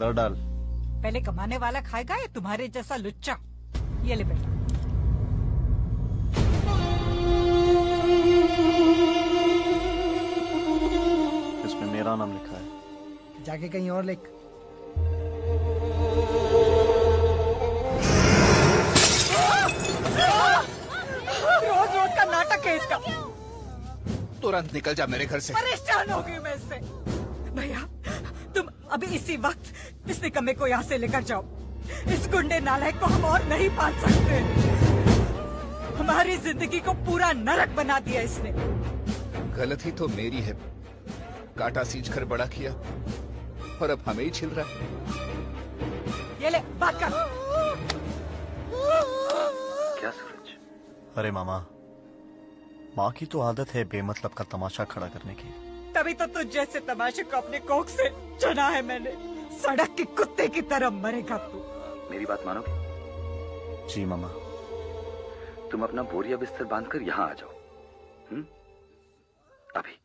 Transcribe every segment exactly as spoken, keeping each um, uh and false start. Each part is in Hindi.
दर डाल। पहले कमाने वाला खाएगा या तुम्हारे जैसा लुच्चा? ये ले बेटा। इसमें मेरा नाम लिखा है। जाके कहीं और लिख। रोज रोज का नाटक है इसका। तुरंत निकल जा मेरे घर से। परेशान हो गई मैं इससे। भैया तुम अभी इसी वक्त इस निकम्मे को यहाँ से लेकर जाओ। इस गुंडे नालायक को हम और नहीं पाल सकते। हमारी जिंदगी को पूरा नरक बना दिया इसने। गलती तो मेरी है, काटा सींच कर बड़ा किया और अब हमें ही छिल रहा है। ये ले बात कर। क्या सूरज? अरे मामा, माँ की तो आदत है बेमतलब का तमाशा खड़ा करने की। तभी तो तुझ जैसे तमाशे को अपने कोख से चुना है मैंने। सड़क के कुत्ते की तरह मरेगा तू। मेरी बात मानोगे? जी मामा। तुम अपना बोरिया बिस्तर बांधकर यहाँ आ जाओ। हम्म? अभी।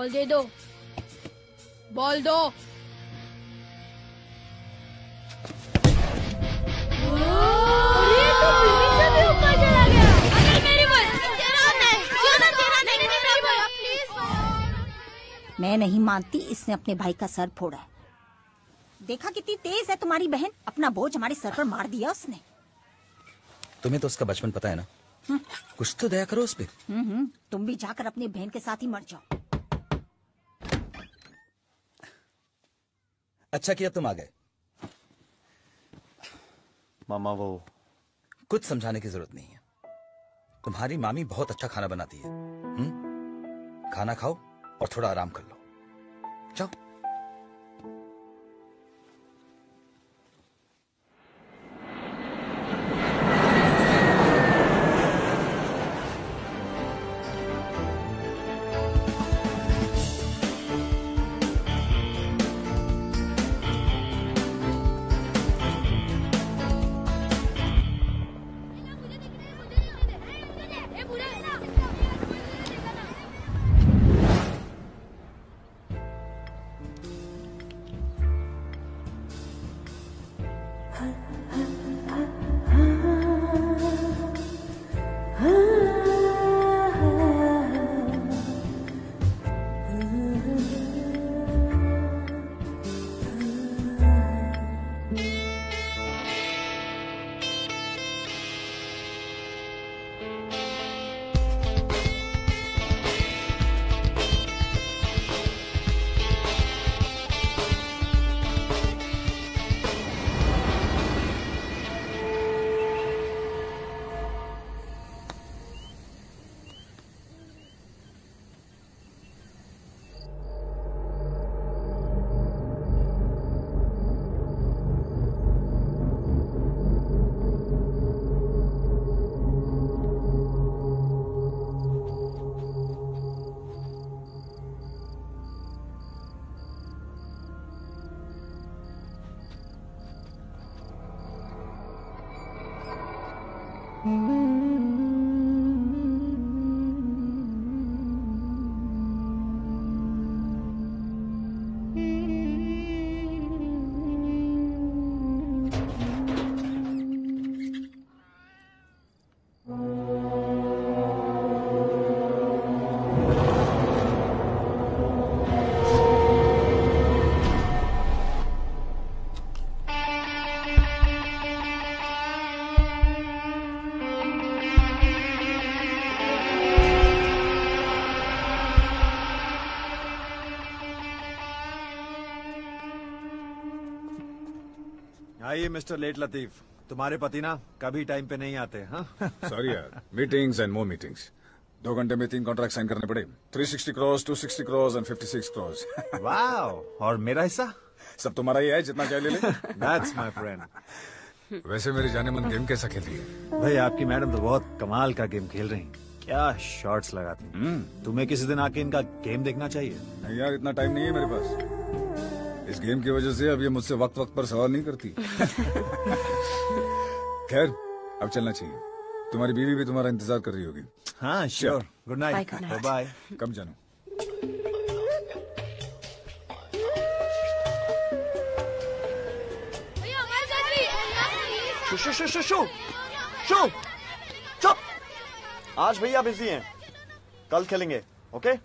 बॉल दे दो, बॉल दो। मैं नहीं मानती, इसने अपने भाई का सर फोड़ा है। देखा कितनी तेज है तुम्हारी बहन, अपना बोझ हमारे सर पर मार दिया उसने। तुम्हें तो उसका बचपन पता है ना? हुँ? कुछ तो दया करो उस पे। हम्म, तुम भी जाकर अपनी बहन के साथ ही मर जाओ। अच्छा किया तुम आ गए। मामा वो कुछ समझाने की जरूरत नहीं है। तुम्हारी मामी बहुत अच्छा खाना बनाती है। हुँ? खाना खाओ और थोड़ा आराम कर लो। जाओ। मिस्टर लेट लतीफ, तुम्हारे पति ना कभी टाइम पे नहीं आते। सॉरी यार, मीटिंग्स एंड मोर मीटिंग्स। दो घंटे में तीन कॉन्ट्रैक्ट साइन करने पड़े, three sixty crores, two sixty crores and fifty six crores. वाह, और मेरा हिस्सा? सब तुम्हारा ही है, जितना चाहे ले ले। That's my friend। वैसे मेरी जाने मन गेम कैसा खेलती है भाई? आपकी मैडम तो बहुत कमाल का गेम खेल रही, क्या शॉट्स लगाती हैं। तुम्हें किसी दिन आके इनका गेम देखना चाहिए। नहीं यार, इतना टाइम नहीं है मेरे पास। इस गेम की वजह से अब ये मुझसे वक्त वक्त पर सवाल नहीं करती। खैर, अब चलना चाहिए, तुम्हारी बीवी भी तुम्हारा इंतजार कर रही होगी। हाँ श्योर, गुड नाइट, बाय। कम जानो। शो शो शो शो शो चुप। आज भैया बिजी हैं, कल खेलेंगे, ओके?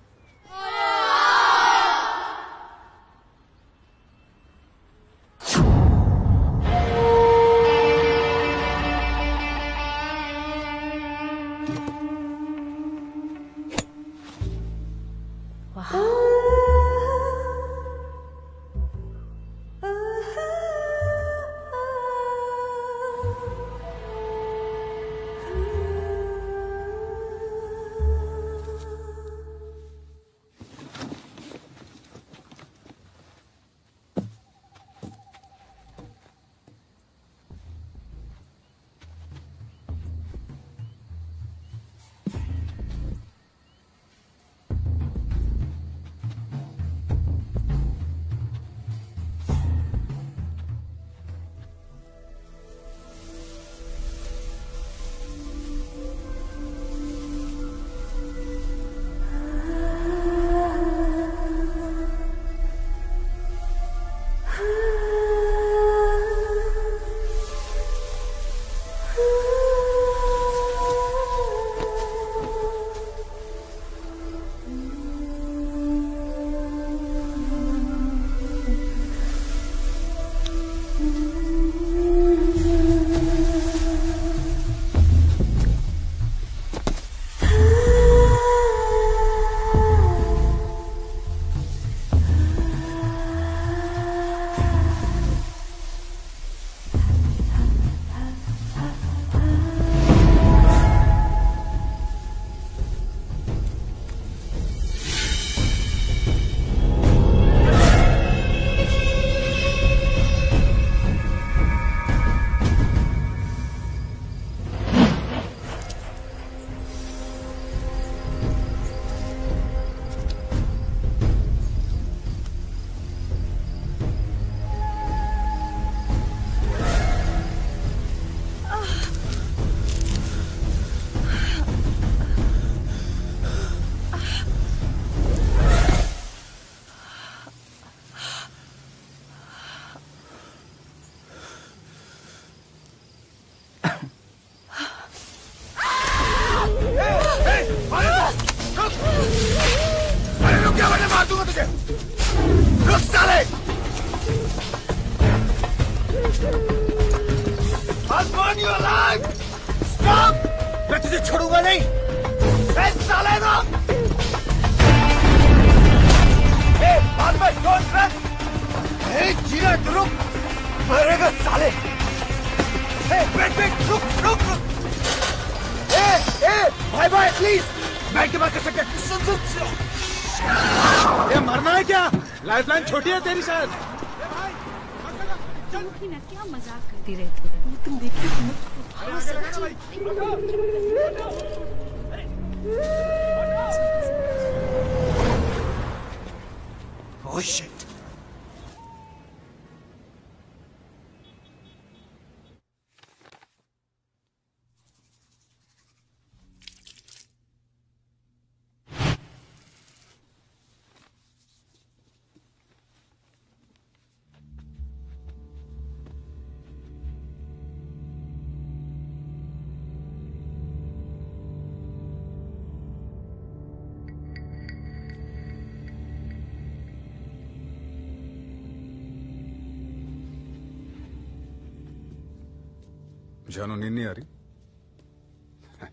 जानो, नींद नहीं आ रही?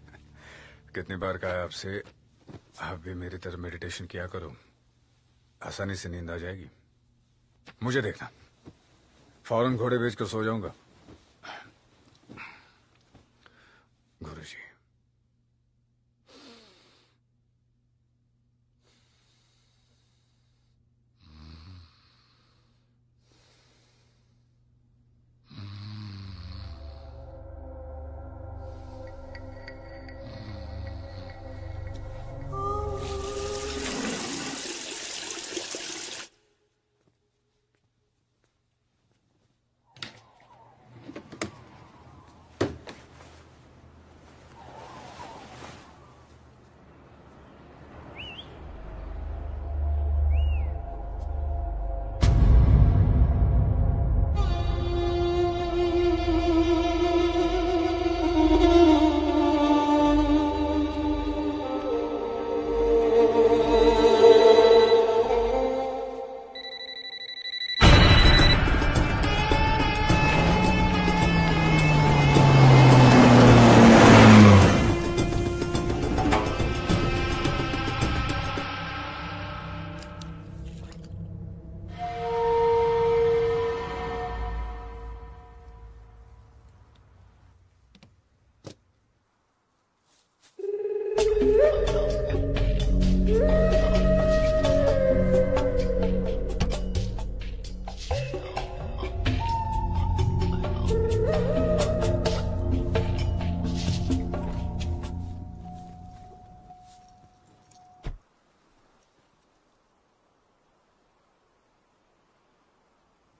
कितनी बार कहा है आपसे, आप भी मेरी तरह मेडिटेशन किया करो, आसानी से नींद आ जाएगी। मुझे देखना, फौरन घोड़े बेच कर सो जाऊंगा। गुरुजी,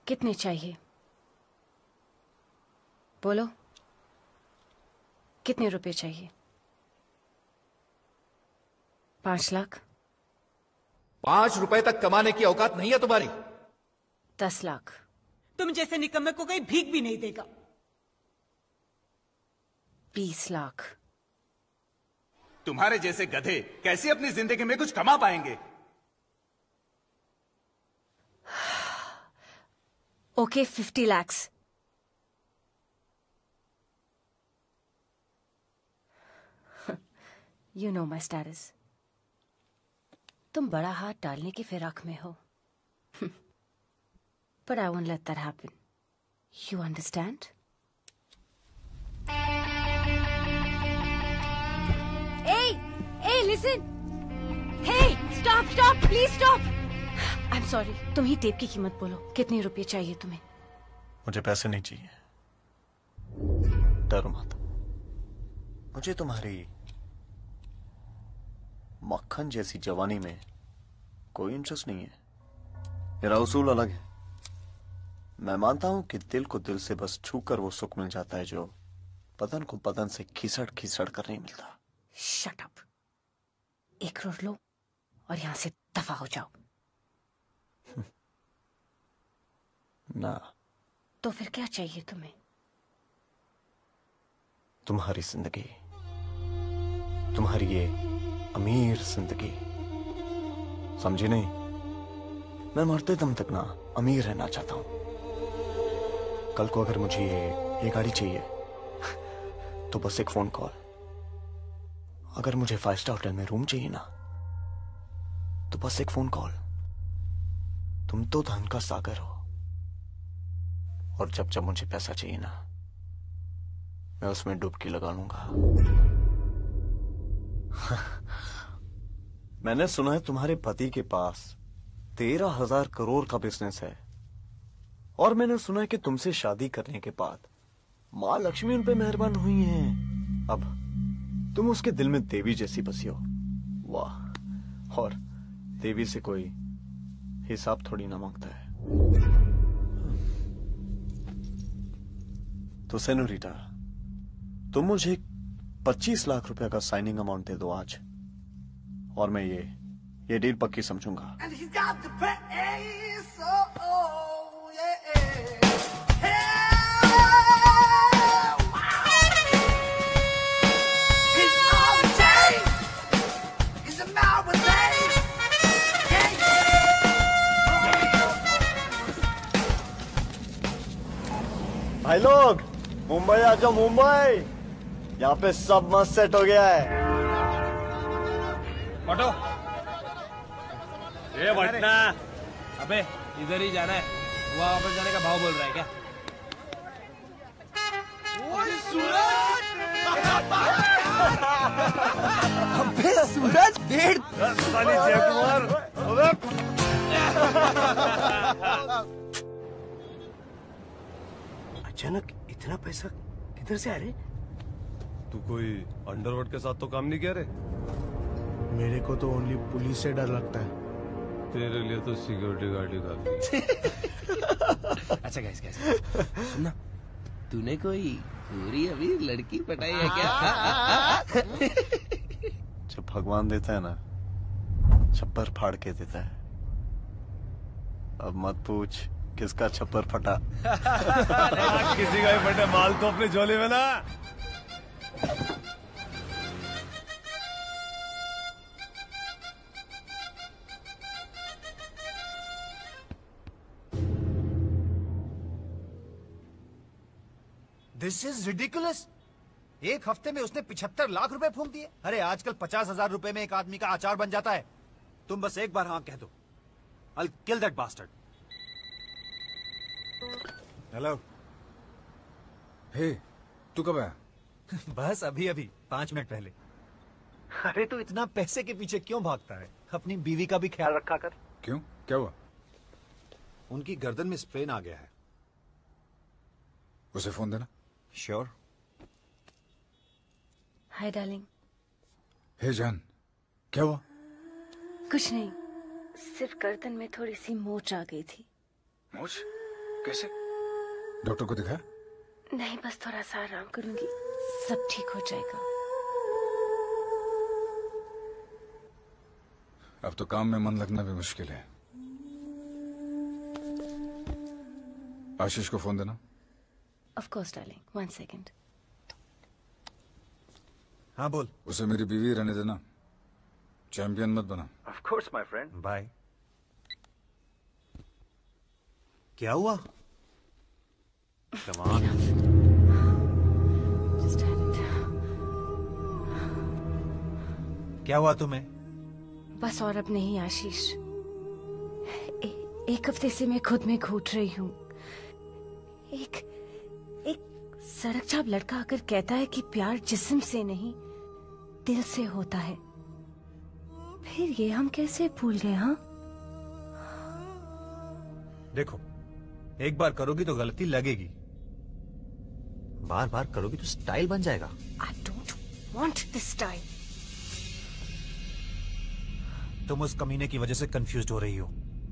कितने चाहिए बोलो, कितने रुपए चाहिए? पांच लाख? पांच रुपए तक कमाने की औकात नहीं है तुम्हारी। दस लाख? तुम जैसे निकम्मे को कोई भीख भी नहीं देगा। बीस लाख? तुम्हारे जैसे गधे कैसे अपनी जिंदगी में कुछ कमा पाएंगे? Okay, fifty lakhs. You know my status. तुम बड़ा हाथ डालने की फिराक में हो, but I won't let that happen. You understand? ए listen, hey stop stop please stop. I am sorry, तुम ही टेप की कीमत बोलो, कितने रुपए चाहिए तुम्हें? मुझे पैसे नहीं चाहिए दारू माता, मुझे तुम्हारी मक्खन जैसी जवानी में कोई इंटरेस्ट नहीं है। मेरा उसूल अलग है। मैं मानता हूं कि दिल को दिल से बस छूकर वो सुख मिल जाता है जो बदन को बदन से खिसड़ खिसड़ कर नहीं मिलता। शट अप, एक करोड़ लो और यहां से दफा हो जाओ। ना तो फिर क्या चाहिए तुम्हें? तुम्हारी जिंदगी, तुम्हारी ये अमीर जिंदगी, समझी नहीं? मैं मरते दम तक ना अमीर रहना चाहता हूं। कल को अगर मुझे ये ये गाड़ी चाहिए तो बस एक फोन कॉल। अगर मुझे फाइव स्टार होटल में रूम चाहिए ना तो बस एक फोन कॉल। तुम तो धन का सागर हो, और जब जब मुझे पैसा चाहिए ना मैं उसमें डुबकी लगा लूंगा। मैंने सुना है तुम्हारे पति के पास तेरह हजार करोड़ का बिजनेस है, और मैंने सुना है कि तुमसे शादी करने के बाद मां लक्ष्मी उन पे मेहरबान हुई हैं। अब तुम उसके दिल में देवी जैसी बसी हो। वाह, और देवी से कोई हिसाब थोड़ी ना मांगता है। तो सेनोरिटा, तुम मुझे पच्चीस लाख रुपए का साइनिंग अमाउंट दे दो आज, और मैं ये ये डील पक्की समझूंगा। भाई लोग, मुंबई आ जाओ, मुंबई। यहाँ पे सब मस्त सेट हो गया है। ऑटो, ये वटना। अबे इधर ही जाना है, वहाँ वापस जाने का भाव बोल रहा है क्या? अबे सूरज डेढ़ साली जैगुआर। अबे अचानक इतना पैसा किधर से आ रहे? तू कोई अंडरवर्ल्ड के साथ तो काम नहीं किया रे? मेरे को तो ओनली पुलिस से डर लगता है। तेरे लिए तो सिक्योरिटी गार्ड ही काफी। अच्छा गाइस गाइस सुनना, तूने कोई पूरी अभी लड़की पटाई है क्या? जब भगवान देता है ना छप्पर फाड़ के देता है। अब मत पूछ किसका छप्पर फटा। किसी का ही फटे, माल तो अपने झोले में ना। This is ridiculous. एक हफ्ते में उसने पिछहत्तर लाख रुपए फूंक दिए। अरे आजकल पचास हजार रुपए में एक आदमी का आचार बन जाता है। तुम बस एक बार हाँ कह दो। I'll kill that bastard. Hello. Hey, तू कब आया? बस अभी अभी पांच मिनट पहले। अरे तू इतना पैसे के पीछे क्यों भागता है? अपनी बीवी का भी ख्याल रखा कर। क्यों, क्या हुआ? उनकी गर्दन में स्ट्रेन आ गया है। उसे फोन देना। श्योर। Hi darling. हे जान, क्या हुआ? कुछ नहीं, सिर्फ गर्दन में थोड़ी सी मोच आ गई थी। मोच? कैसे? डॉक्टर को दिखाया? नहीं, बस थोड़ा सा आराम करूंगी, सब ठीक हो जाएगा। अब तो काम में मन लगना भी मुश्किल है। आशीष को फोन देना। Of course darling, one second. हाँ बोल। उसे मेरी बीवी रहने देना, चैंपियन मत बना। Of course my friend, bye. क्या हुआ? कमाल। क्या हुआ तुम्हें? बस और अब नहीं आशीष। ए, एक हफ्ते से मैं खुद में घूट रही हूँ। एक एक सड़क चाप लड़का आकर कहता है कि प्यार जिस्म से नहीं दिल से होता है, फिर ये हम कैसे भूल गए? हाँ देखो, एक बार करोगी तो गलती लगेगी, बार बार करोगी तो स्टाइल बन जाएगा। I don't want this style. तुम उस कमीने की वजह से कंफ्यूज हो रही हो।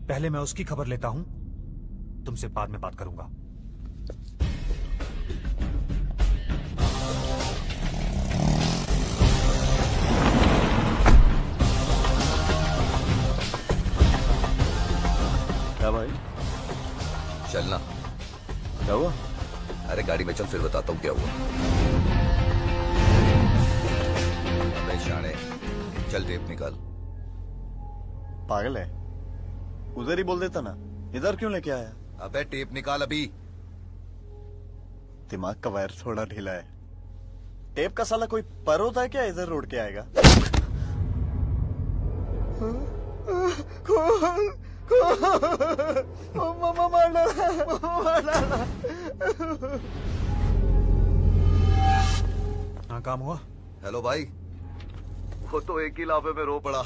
पहले मैं उसकी खबर लेता हूं, तुमसे बाद में बात करूंगा। भाई चलना। क्या हुआ? अरे गाड़ी में चल, फिर बताता हूँ क्या हुआ। अबे शाणे, चल टेप निकाल। पागल है, उधर ही बोल देता ना, इधर क्यों लेके आया? अबे टेप निकाल अभी। दिमाग का वायर थोड़ा ढीला है। टेप का साला कोई पर होता है क्या, इधर रोड के आएगा? मामा मार डाला, मार डाला। हाँ काम हुआ? हेलो भाई, वो तो एक ही लाफे में रो पड़ा।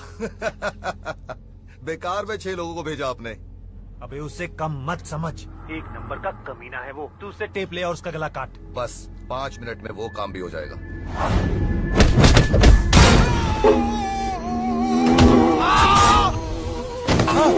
बेकार में छह लोगों को भेजा आपने। अबे उसे कम मत समझ, एक नंबर का कमीना है वो। तू उससे टेप ले और उसका गला काट। बस पांच मिनट में वो काम भी हो जाएगा। Ah! Ah! Ah!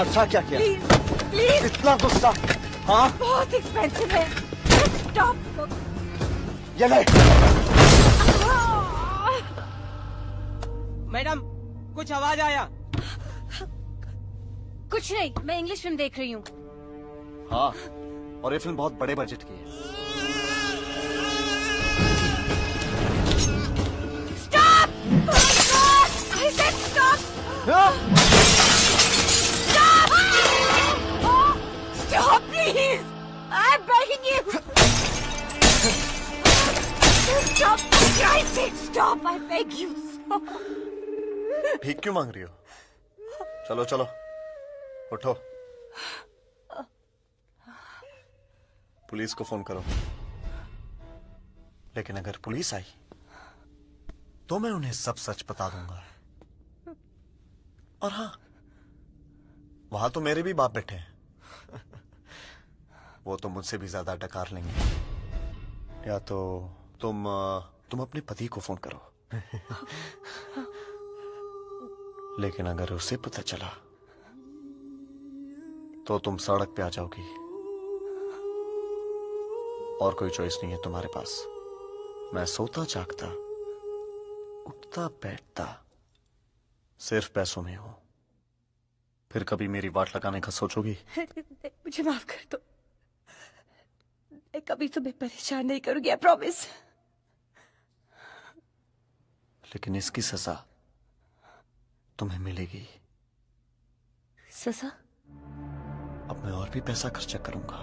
अच्छा क्या किया? प्लीज प्लीज इतना गुस्सा? हाँ बहुत एक्सपेंसिव है। स्टॉप ये ले। मैडम कुछ आवाज आया? कुछ नहीं, मैं इंग्लिश फिल्म देख रही हूँ। हाँ और ये फिल्म बहुत बड़े बजट की है। Stop! Oh, stop, please! I'm begging you. Stop! For Christ's sake, stop! I beg you. Stop. भीख क्यों मांग रही हो? चलो चलो, उठो। पुलिस को फोन करो। लेकिन अगर पुलिस आई, तो मैं उन्हें सब सच बता दूंगा। और हाँ, वहां तो मेरे भी बाप बैठे हैं। वो तो मुझसे भी ज्यादा डकार लेंगे। या तो तुम तुम अपने पति को फोन करो। लेकिन अगर उसे पता चला तो तुम सड़क पे आ जाओगी। और कोई चॉइस नहीं है तुम्हारे पास। मैं सोता जागता उठता बैठता सिर्फ पैसों में हो। फिर कभी मेरी वाट लगाने का सोचोगी? मुझे माफ कर दो, मैं कभी तुम्हें परेशान नहीं करूंगी, आई प्रॉमिस। लेकिन इसकी सजा तुम्हें मिलेगी। सजा? अब मैं और भी पैसा खर्चा करूंगा।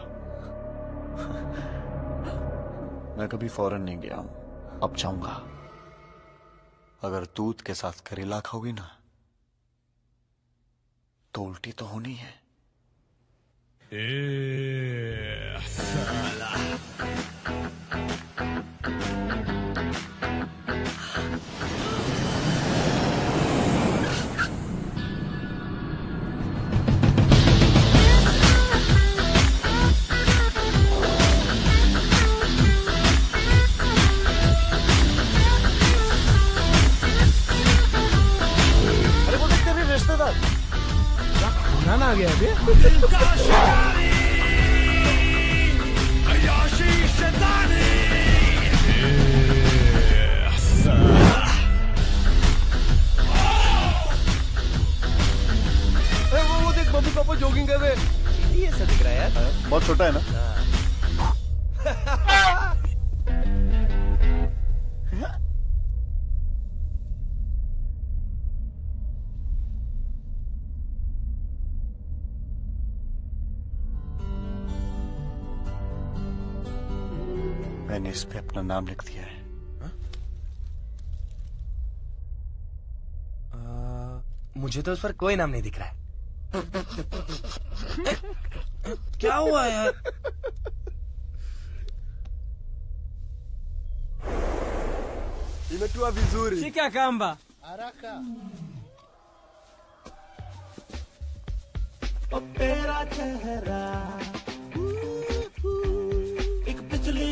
मैं कभी फॉरेन नहीं गया हूं, अब जाऊंगा। अगर दूध के साथ करेला खाओगी ना तो उल्टी तो होनी है। ए, साला। आ गया अभी। वो देख बबू पापा जॉगिंग कर रहे। ये ऐसा दिख रहा है यार। बहुत छोटा है ना। मैंने इस पे अपना नाम लिख दिया है। आ, मुझे तो उस पर कोई नाम नहीं दिख रहा है। क्या हुआ यार? इनटुआ विजूरी। ये क्या काम बा? तेरा चेहरा एक बिजली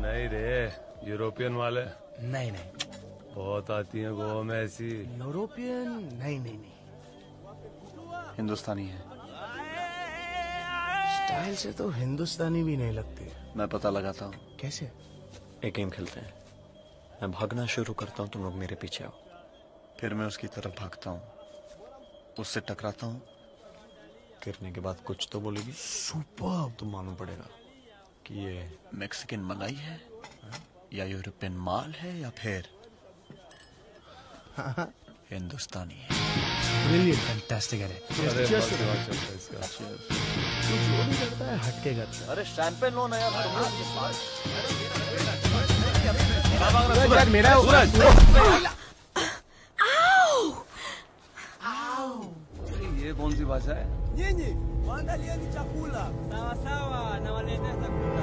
नहीं रे यूरोपियन वाले नहीं नहीं बहुत आती है गोवा में ऐसी। यूरोपियन नहीं नहीं नहीं हिंदुस्तानी है। स्टाइल से तो हिंदुस्तानी भी नहीं लगती। मैं पता लगाता हूँ। कैसे? एक गेम खेलते हैं, मैं भागना शुरू करता हूँ, तुम लोग मेरे पीछे आओ। फिर मैं उसकी तरफ भागता हूँ, उससे टकराता हूँ। गिरने के बाद कुछ तो बोलेगी। सुपर। तुम मानना पड़ेगा कि ये मैक्सिकन मलाई है या यूरोपियन माल है या फिर हिंदुस्तानी है। Brilliant, fantastic है। अरे बहुत दिमाग चलता है इसका। जो भी करता है हटके करता है। अरे शैंपेन लो ना यार। सूरज मेरा सूरज। आओ। आओ। ये कौन सी Kiingereza eh? Nyinyi, waandalieni chakula. Sawa sawa, na waletea chakula.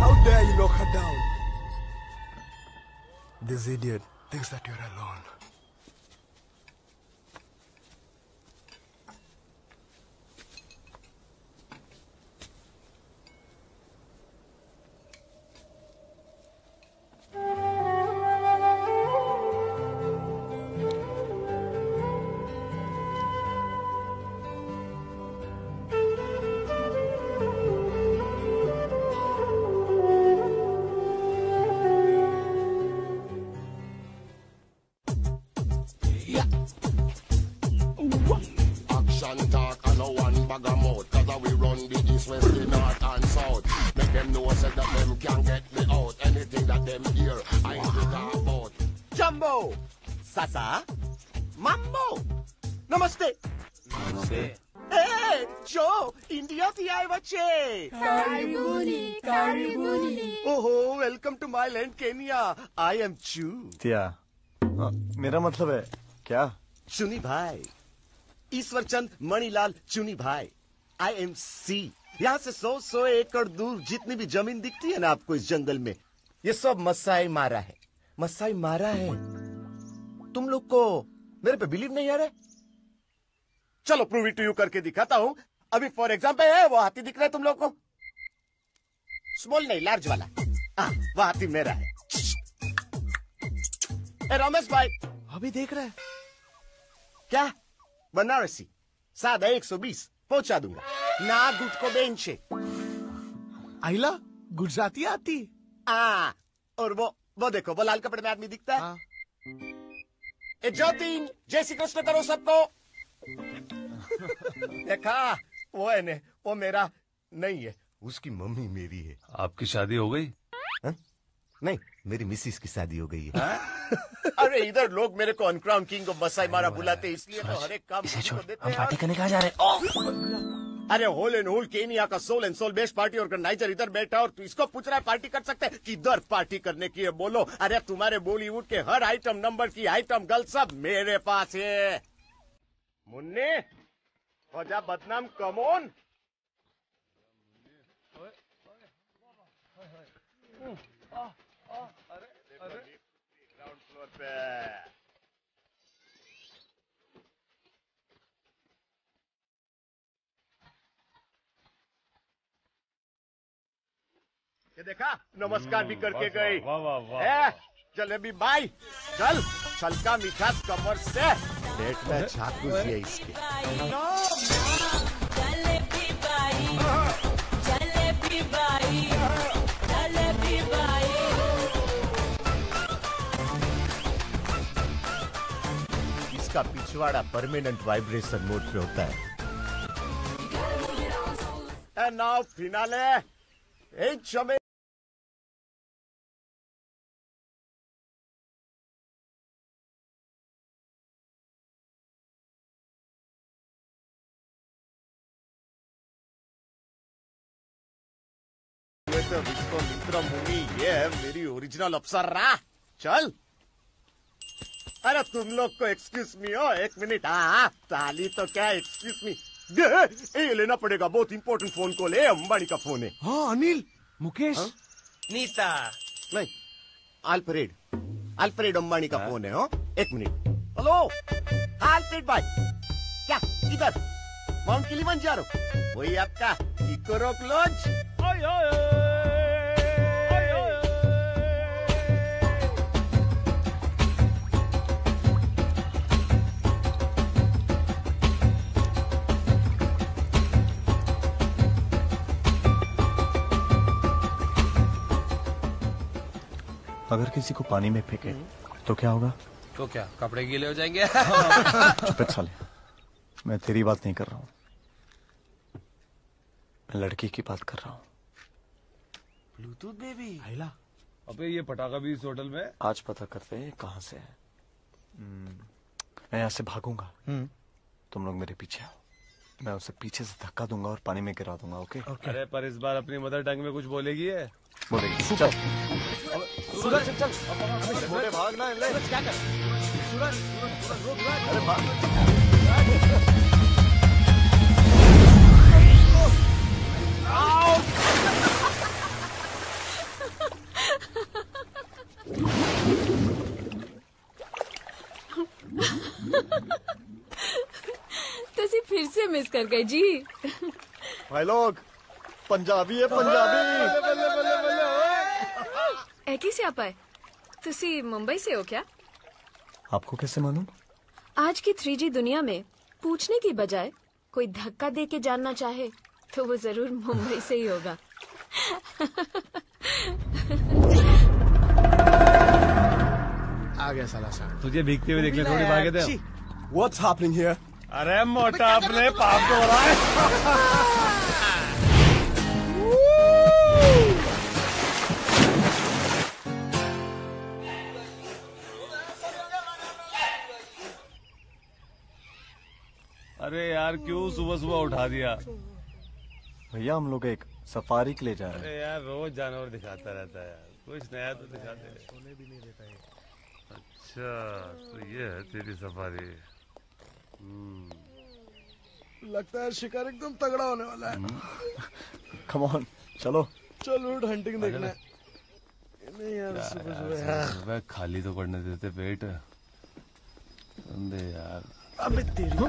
How dare you knock her down? This idiot thinks that you're alone. Kenya, I am Chu. क्या? मेरा मतलब है क्या? चुनी भाई, ईश्वर चंद मणिलाल चुनी भाई, I am C. यहाँ से सौ सौ एकड़ दूर जितनी भी जमीन दिखती है ना आपको इस जंगल में, ये सब मसाई मारा है, मसाई मारा है। तुम लोग को मेरे पे बिलीव नहीं आ रहा है? चलो प्रूव इट टू यू करके दिखाता हूँ। अभी फॉर एग्जाम्पल है वो हाथी दिख रहा है तुम लोग को, स्मॉल नहीं लार्ज वाला, वह हाथी मेरा है। ए रमेश भाई, अभी देख रहा है क्या? बनारसी सादा एक सौ बीस पहुंचा दूंगा ना, गुट को बेंचे आइला गुजराती आती आ, और वो वो देखो वो लाल कपड़े में आदमी दिखता है। ए ज्योतिन, जय श्री कृष्ण करो सबको। देखा वो है ने, वो मेरा नहीं है, उसकी मम्मी मेरी है। आपकी शादी हो गई? हा? नहीं, मेरी मिसिस की शादी हो गई है। अरे इधर लोग मेरे को अनक्राउन किंग ऑफ मसाई मारा बुलाते इसलिए तो हर एक काम को देते हैं। पार्टी करने कहाँ जा रहे हैं? अरे होल एंड होल केनिया का soul and soul best party organiser इधर बैठा और तू इसको पूछ रहा है पार्टी कर सकते हैं? किधर पार्टी करने की है बोलो। अरे तुम्हारे बॉलीवुड के हर आइटम नंबर की आइटम गर्ल सब मेरे पास है। मुन्ने हो जा बदनाम, कमोन। ग्राउंड फ्लोर पे ये देखा, नमस्कार भी करके गई। जलेबी बाई, चल चल का मिठास कमर से पेट में छाप घुसी है इसके। का पिछवाड़ा परमानेंट वाइब्रेशन मोड पे होता है। एंड नाउ फिनाले, एक समय विश्व मित्र मुनि, ये है मेरी ओरिजिनल अप्सरा। चल अरे तुम लोग को एक्सक्यूज मी हो एक मिनट। हाँ ताली तो क्या, एक्सक्यूज मी ये लेना पड़ेगा, बहुत इंपॉर्टेंट फोन कॉल है, अंबानी का फोन है। हाँ अनिल, मुकेश, हा? नीता नहीं, अल्फ्रेड, अल्फ्रेड अंबानी का फोन है। हो एक मिनट, हेलो अल्फ्रेड भाई, क्या इधर माउंट किलिमंजारो वही आपका इको रॉक लॉज? ओए ओए अगर किसी को पानी में फेंके तो क्या होगा? तो क्या कपड़े गीले हो जाएंगे? चुप साले, मैं तेरी बात नहीं कर रहा हूँ, मैं लड़की की बात कर रहा हूँ। ब्लूटूथ बेबी, आइला अबे ये पटाखा भी इस होटल में? आज पता करते हैं कहाँ से है। मैं यहाँ से भागूंगा, तुम लोग मेरे पीछे आओ, मैं उसे पीछे से धक्का दूंगा और पानी में गिरा दूंगा। ओके? ओके। अरे पर इस बार अपनी मदर टंग में कुछ बोलेगी है? बोलेगी। चल। सूरज चल। बोले भागना है। क्या कर? सूरज, सूरज, सूरज, अरे भाग। फिर से मिस कर गए जी। भाई लोग पंजाबी है पंजाबी। एटी से आप आए, तुसी मुंबई से हो क्या? आपको कैसे मालूम? आज की थ्री जी दुनिया में पूछने की बजाय कोई धक्का दे के जानना चाहे तो वो जरूर मुंबई से ही होगा। आ गया साला साहब। तुझे भीगते हुए देखने थोड़ी भागे थे। What's happening here? अरे मोटा अपने पाप को हो रहा है। अरे यार क्यों सुबह सुबह उठा दिया? भैया हम लोग एक सफारी के लिए जा रहे हैं। अरे यार रोज जानवर दिखाता रहता है यार, कुछ नया तो दिखाते हैं। सोने भी नहीं देता है। अच्छा तो ये है तेरी सफारी। लगता है शिकार एकदम तगड़ा होने वाला है। कम ऑन चलो चलो हंटिंग देखना है। नहीं यार सुबह सुबह खाली तो पड़ने देते पेट अंधे यार। अबे तेरी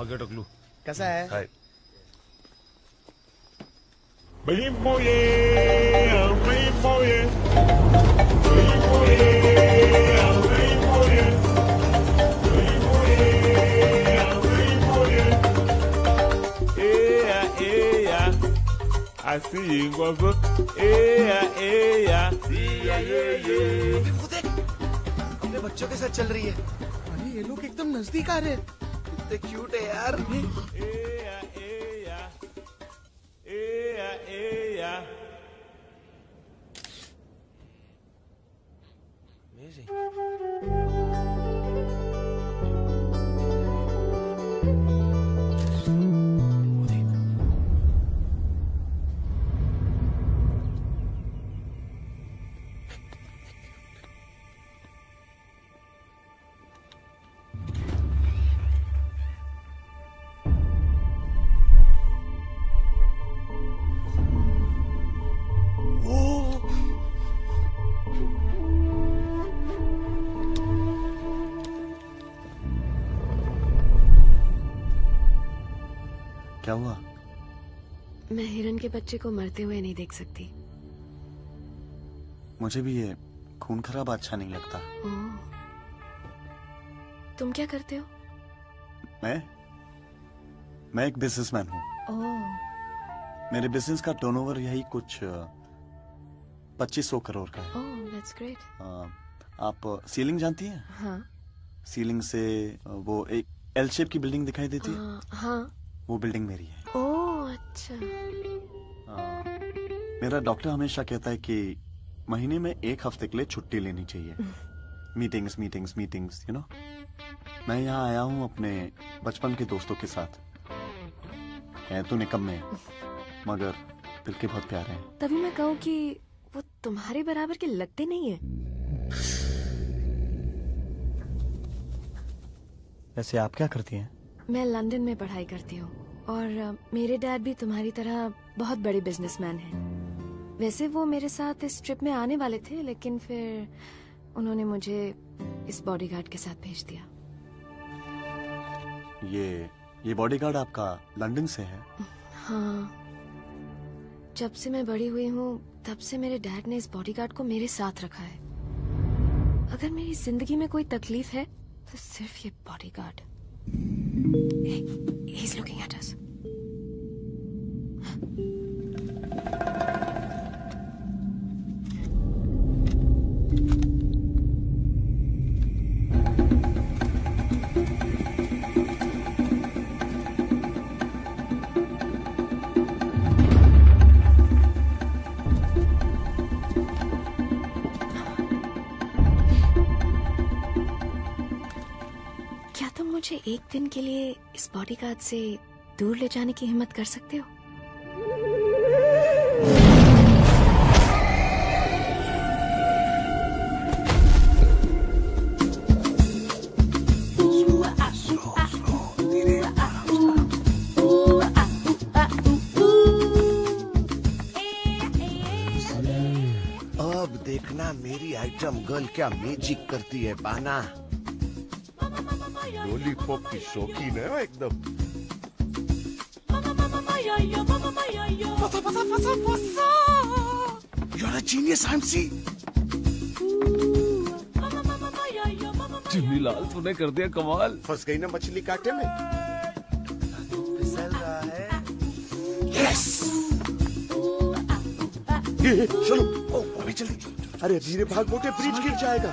आगे टकलू कैसा है? बड़ी मोये बड़ी मोये बड़ी मोये I see you go go, yeah yeah yeah yeah। देखो देख, अपने बच्चों के साथ चल रही है। अरे ये लोग एकदम नजदीक आ रहे हैं। कितने क्यूट है यार। yeah yeah yeah yeah। Amazing। क्या हुआ? मैं हिरन के बच्चे को मरते हुए नहीं देख सकती। मुझे भी ये खून खराब अच्छा नहीं लगता। ओह। तुम क्या करते हो? मैं मैं एक बिजनेसमैन हूँ। ओह। मेरे बिजनेस का टर्नओवर यही कुछ पच्चीस सौ करोड़ का है। ओह, that's great। आप सीलिंग जानती हैं? हाँ। सीलिंग से वो एक एल शेप की बिल्डिंग दिखाई देती है। हाँ। वो बिल्डिंग मेरी है। ओह अच्छा। आ, मेरा डॉक्टर हमेशा कहता है कि महीने में एक हफ्ते के लिए छुट्टी लेनी चाहिए। Meetings meetings meetings you know. मैं यहाँ आया हूँ अपने बचपन के दोस्तों के साथ। है तो निकम्मे मगर दिल के बहुत प्यारे हैं। तभी मैं कहूँ कि वो तुम्हारे बराबर के लगते नहीं है। वैसे आप क्या करती हैं? मैं लंदन में पढ़ाई करती हूँ और मेरे डैड भी तुम्हारी तरह बहुत बड़े बिजनेसमैन हैं। वैसे वो मेरे साथ इस ट्रिप में आने वाले थे लेकिन फिर उन्होंने मुझे इस बॉडीगार्ड के साथ भेज दिया। ये ये बॉडीगार्ड आपका लंदन से है? हाँ, जब से मैं बड़ी हुई हूँ तब से मेरे डैड ने इस बॉडीगार्ड को मेरे साथ रखा है। अगर मेरी जिंदगी में कोई तकलीफ है तो सिर्फ ये bodyguard. Hey, he's looking at us. मुझे एक दिन के लिए इस बॉडीगार्ड से दूर ले जाने की हिम्मत कर सकते हो? आइटम गर्ल क्या मैजिक करती है बाना। लॉलीपॉप की शौकीन है वो एकदम। You're a genius, M C। चिमनी लाल तूने कर दिया कमाल। फंस गई ना मछली कांटे में। फिसल रहा है। Yes। चलो, अभी चलो। अरे धीरे भाग मोटे ब्रिज गिर जाएगा।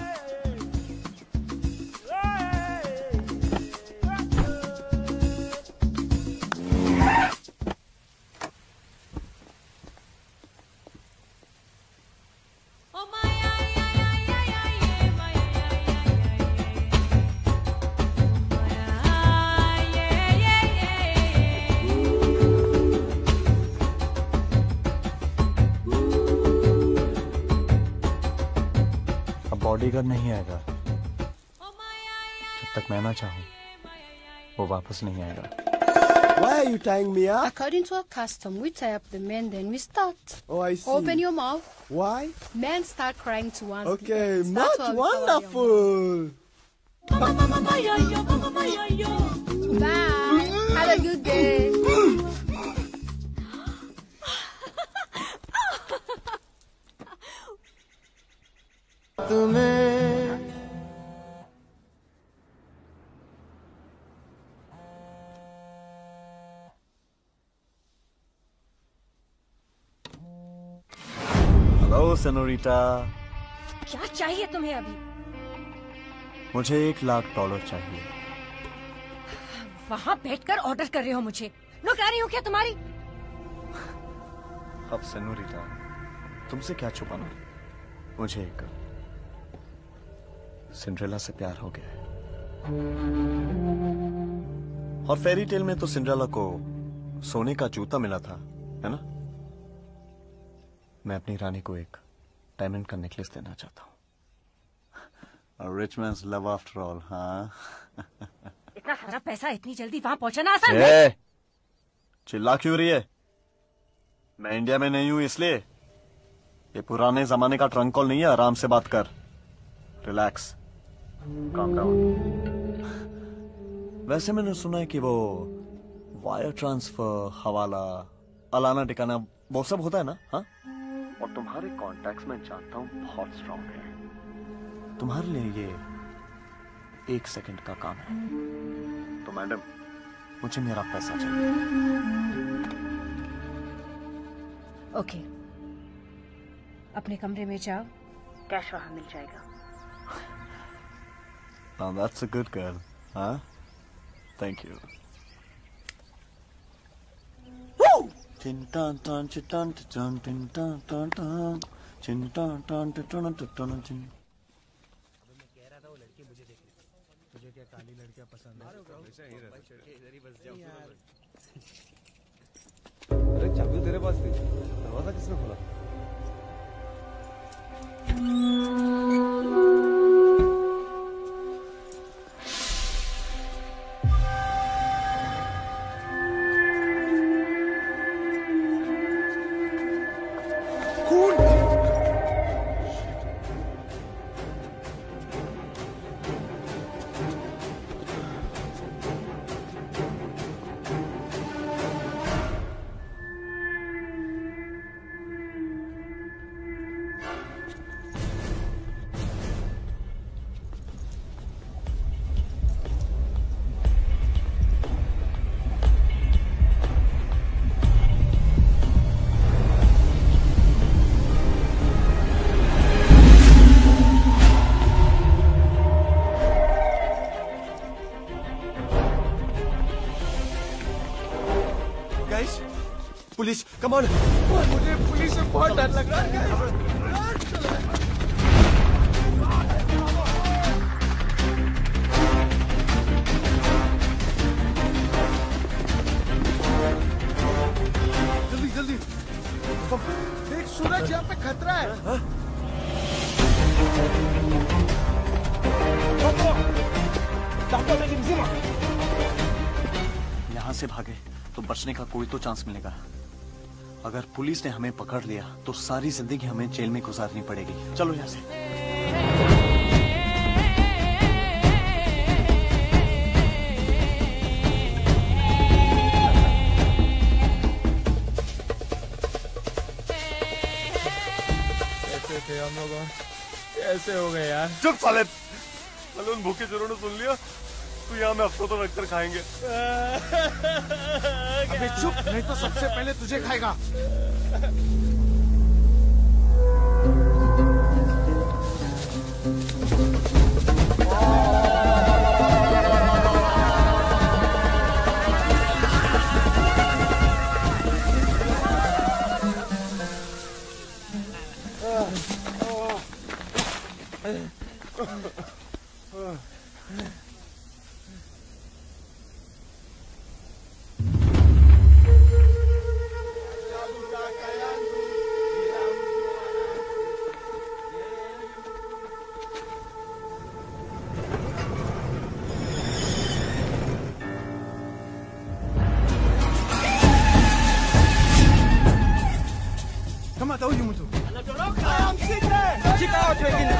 बॉडीगार्ड नहीं आएगा जब तक मैं ना चाहूं, वो वापस नहीं आएगा। Why are you tying me up? According to a custom, we tie up the men, then we start. Oh, I see. Open your mouth. Why? Men start crying to one. Okay, much wonderful. Bye. Have a good day. तुम्हें हेलो सेनोरिटा, क्या चाहिए तुम्हें अभी? मुझे एक लाख डॉलर चाहिए। वहाँ बैठकर ऑर्डर कर रहे हो, मुझे नौकरानी हो क्या तुम्हारी? अब सेनोरिटा, तुमसे क्या छुपाना, मुझे एक सिंड्रेला से प्यार हो गया है। और फेरी टेल में तो सिंड्रेला को सोने का जूता मिला था, है ना? मैं अपनी रानी को एक डायमंड का नेकलेस देना चाहता हूँ। Rich man's love after all, हाँ। इतना सारा पैसा इतनी जल्दी वहाँ पहुँचना आसान है? चिल्ला क्यों रही है? मैं इंडिया में नहीं हूँ इसलिए। ये पुराने जमाने का ट्रंक कॉल नहीं है, आराम से बात कर, रिलैक्स, काम डाउन। वैसे मैंने सुना है कि वो वायर ट्रांसफर, हवाला, अलाना ठिकाना, वो सब होता है ना? हाँ, और तुम्हारे कॉन्टैक्ट्स मैं जानता हूँ बहुत स्ट्रॉन्ग है। तुम्हारे लिए ये एक सेकंड का काम है। तो मैडम, मुझे मेरा पैसा चाहिए। ओके, अपने कमरे में जाओ, कैश वहाँ मिल जाएगा। Now that's a good girl, huh? Thank you. Woo! Tin tan tan tan tan tin tan tan tan tin tan tan tan tan tin. मुझे क्या काली लड़कियां पसंद है? अरे चाबी तेरे पास थी, दरवाजा किसने खोला? Police, come on. मुझे पुलिस से बहुत डर लग रहा है। जल्दी जल्दी देख, सूरज यहाँ पे खतरा है। हा? यहाँ से भागे तो बचने का कोई तो चांस मिलेगा। अगर पुलिस ने हमें पकड़ लिया तो सारी जिंदगी हमें जेल में गुजारनी पड़ेगी। चलो यहाँ से। यार। चुप साले, उन भूखे चोरों ने सुन लिया तो यहाँ में हफ्तों तो अक्सर खाएंगे। अबे चुप, नहीं तो सबसे पहले तुझे खाएगा। Chica, out, chicken.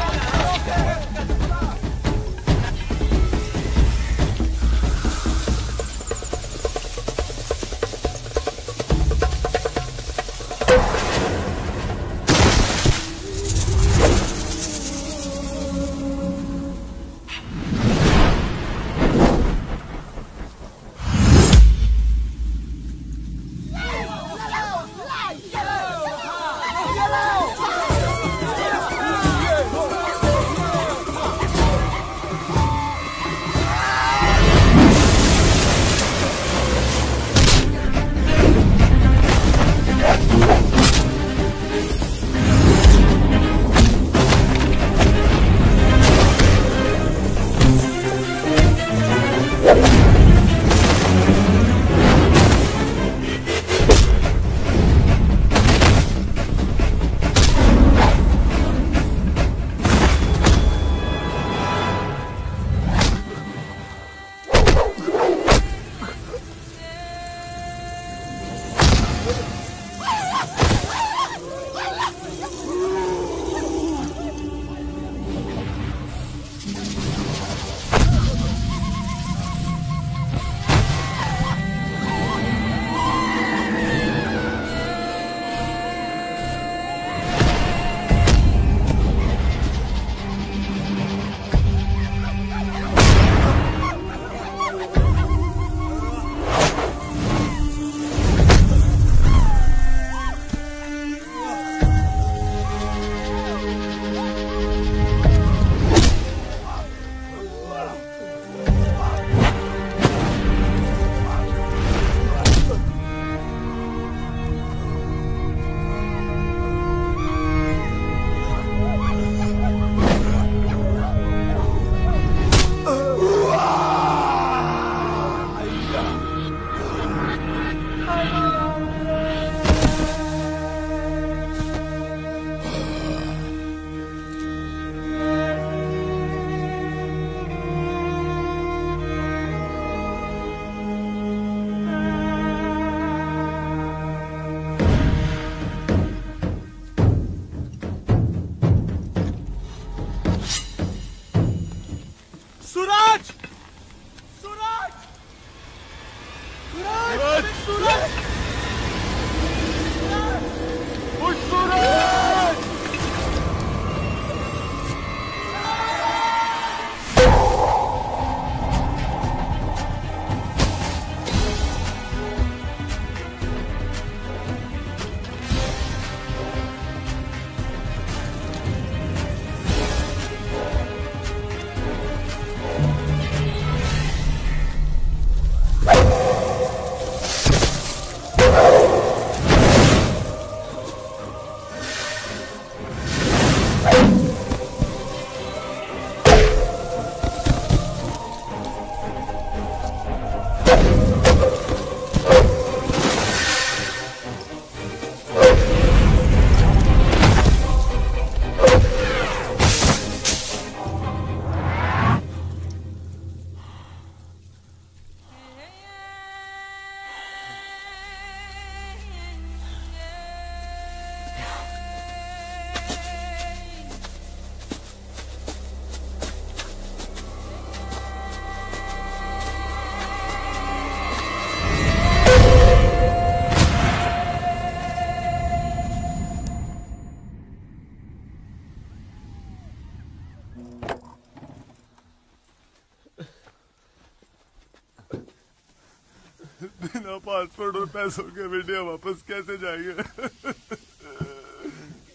बिना पासपोर्ट और पैसों के इंडिया वापस कैसे जाएंगे?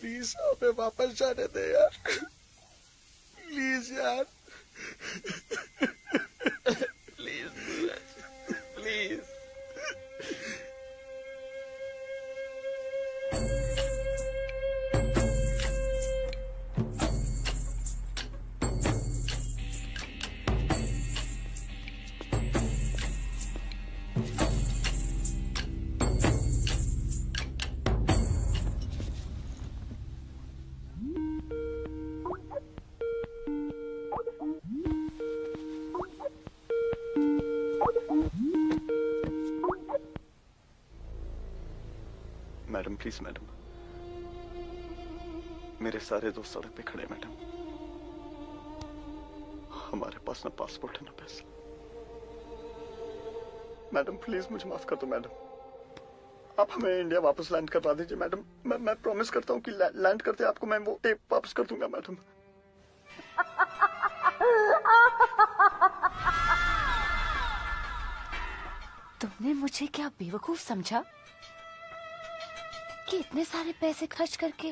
प्लीज हमें वापस जाने दे यार, प्लीज यार, please please. Madam please madam, मेरे सारे दोस्त सड़क पे खड़े मैडम, हमारे पास ना पासपोर्ट है ना पैसा। मैडम प्लीज मुझे माफ कर दो मैडम, आप हमें इंडिया वापस लैंड करवा दीजिए मैडम। मैं मैं प्रॉमिस करता हूँ कि लै, लैंड करते आपको मैं वो टेप वापस कर दूंगा मैडम। तुमने मुझे क्या बेवकूफ समझा कि इतने सारे पैसे खर्च करके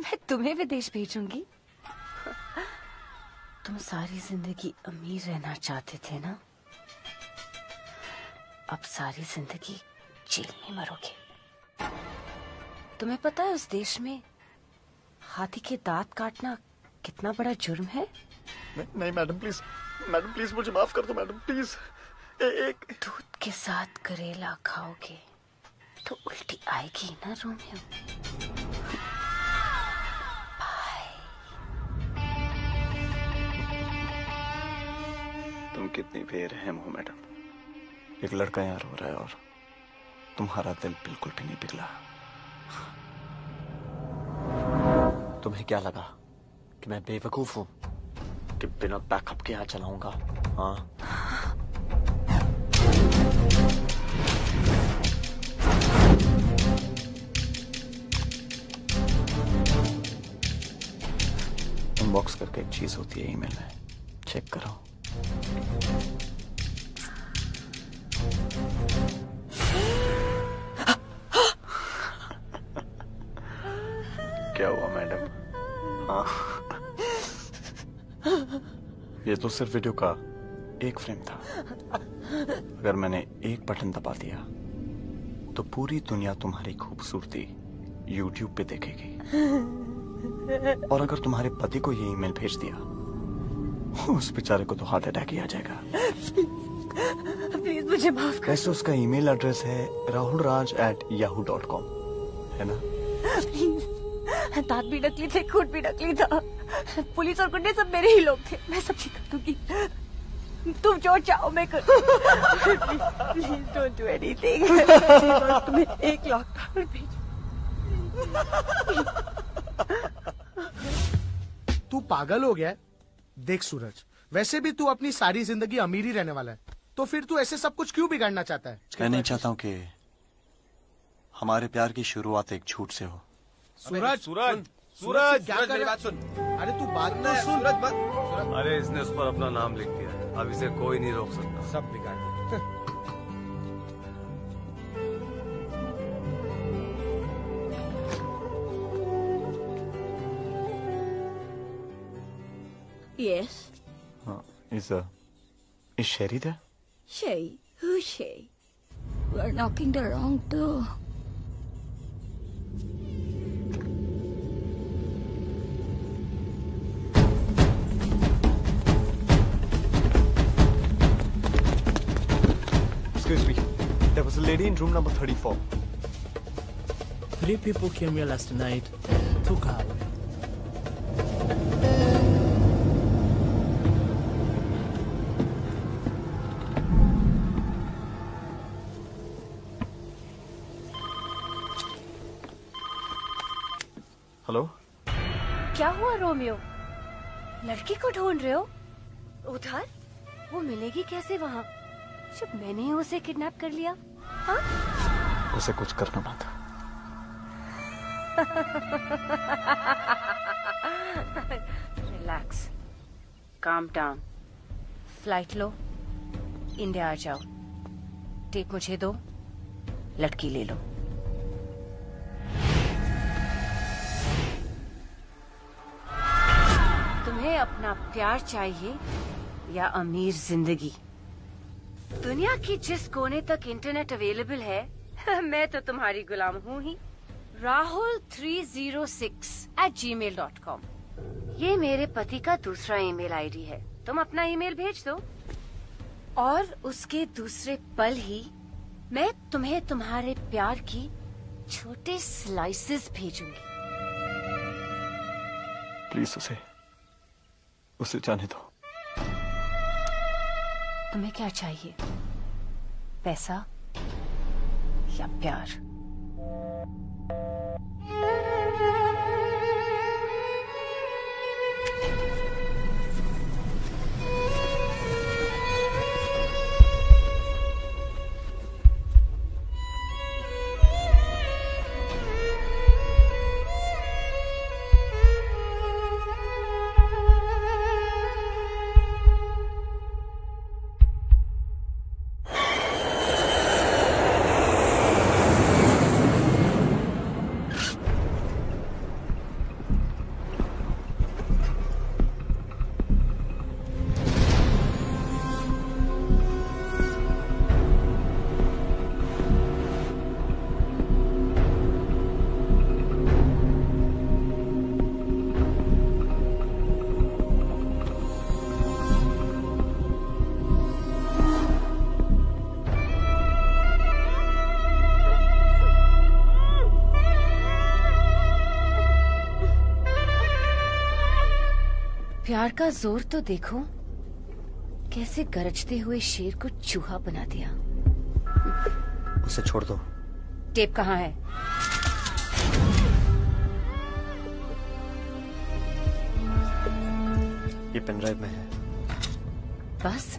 मैं तुम्हें विदेश भेजूंगी? तुम सारी जिंदगी अमीर रहना चाहते थे ना, अब सारी जिंदगी जेल में मरोगे। तुम्हें पता है उस देश में हाथी के दांत काटना कितना बड़ा जुर्म है? न, नहीं मैडम प्लीज, मैडम प्लीज मुझे माफ कर दो मैडम प्लीज। ए, एक दूध के साथ करेला खाओगे तो उल्टी आएगी ना रोमियो। तुम कितनी बेरहम हो मैडम, एक लड़का यहाँ रो रहा है और तुम्हारा दिल बिल्कुल भी नहीं पिघला। तुम्हें क्या लगा कि मैं बेवकूफ हूँ कि बिना बैकअप के यहाँ चलाऊंगा? हाँ बॉक्स करके एक चीज होती है ईमेल में, चेक करो। क्या हुआ मैडम? हाँ ये तो सिर्फ वीडियो का एक फ्रेम था, अगर मैंने एक बटन दबा दिया तो पूरी दुनिया तुम्हारी खूबसूरती YouTube पे देखेगी। और अगर तुम्हारे पति को ये ईमेल भेज दिया, उस बेचारे को तो हार्ट अटैक ही आ जाएगा। प्लीज, प्लीज मुझे माफ कर। वैसे उसका ईमेल एड्रेस है Rahul Raj at Yahoo dot com, है ना? प्लीज, दांत भी नकली थे, खूट भी नकली था, पुलिस और गुंडे सब मेरे ही लोग थे। मैं सब ठीक कर दूंगी, तुम जो चाहो मैं कर। Please don't do anything. तुम्हें एक लाख डॉलर भेज। तू पागल हो गया है? देख सूरज, वैसे भी तू अपनी सारी जिंदगी अमीर ही रहने वाला है, तो फिर तू ऐसे सब कुछ क्यों बिगाड़ना चाहता है? मैं नहीं चाहता हूँ कि हमारे प्यार की शुरुआत एक झूठ से हो। सूरज सूरज सूरज क्या कर बात सुन। अरे तू बात ना सूरज बात। अरे इसने उस पर अपना नाम लिख दिया, अब इसे कोई नहीं रोक सकता, सब बिगाड़ दिया। Yes. Uh, is uh, is Sherry there? Sherry? Who's Sherry? We're knocking the wrong door. Excuse me. There was a lady in room number thirty-four. Three people came here last night. Took her away. क्या हुआ रोमियो? लड़की को ढूंढ रहे हो? उधार? वो मिलेगी कैसे वहाँ? जब मैंने ही उसे किडनैप कर लिया। हाँ? उसे कुछ करना पड़ता। रिलैक्स, काम डाउन, फ्लाइट लो, इंडिया आ जाओ, स्टिक मुझे दो, लड़की ले लो। तुम्हें अपना प्यार चाहिए या अमीर जिंदगी? दुनिया की जिस कोने तक इंटरनेट अवेलेबल है मैं तो तुम्हारी गुलाम हूँ ही। Rahul three zero six eight Gmail dot com ये मेरे पति का दूसरा ईमेल आईडी है। तुम अपना ईमेल भेज दो और उसके दूसरे पल ही मैं तुम्हें तुम्हारे प्यार की छोटे स्लाइसेस भेजूंगी। प्लीज उसे उसे जाने दो। तुम्हें क्या चाहिए, पैसा या प्यार? प्यार का जोर तो देखो, कैसे गरजते हुए शेर को चूहा बना दिया। उसे छोड़ दो। टेप कहाँ है? ये पेनड्राइव में है। बस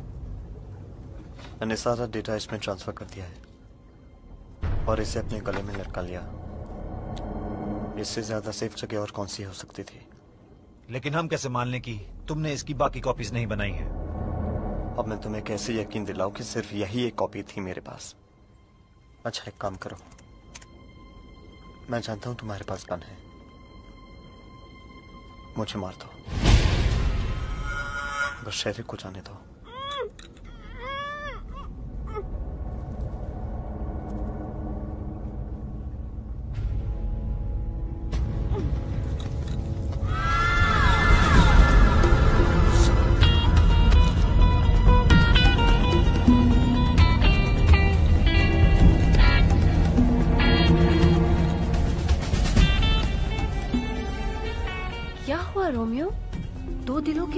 मैंने सारा डेटा इसमें ट्रांसफर कर दिया है और इसे अपने गले में लटका लिया। इससे ज्यादा सेफ जगह और कौन सी हो सकती थी? लेकिन हम कैसे मान लें कि तुमने इसकी बाकी कॉपीज नहीं बनाई हैं? अब मैं तुम्हें कैसे यकीन दिलाऊं कि सिर्फ यही एक कॉपी थी मेरे पास? अच्छा एक काम करो, मैं जानता हूं तुम्हारे पास गन है, मुझे मार दो, बस शेरिक को जाने दो।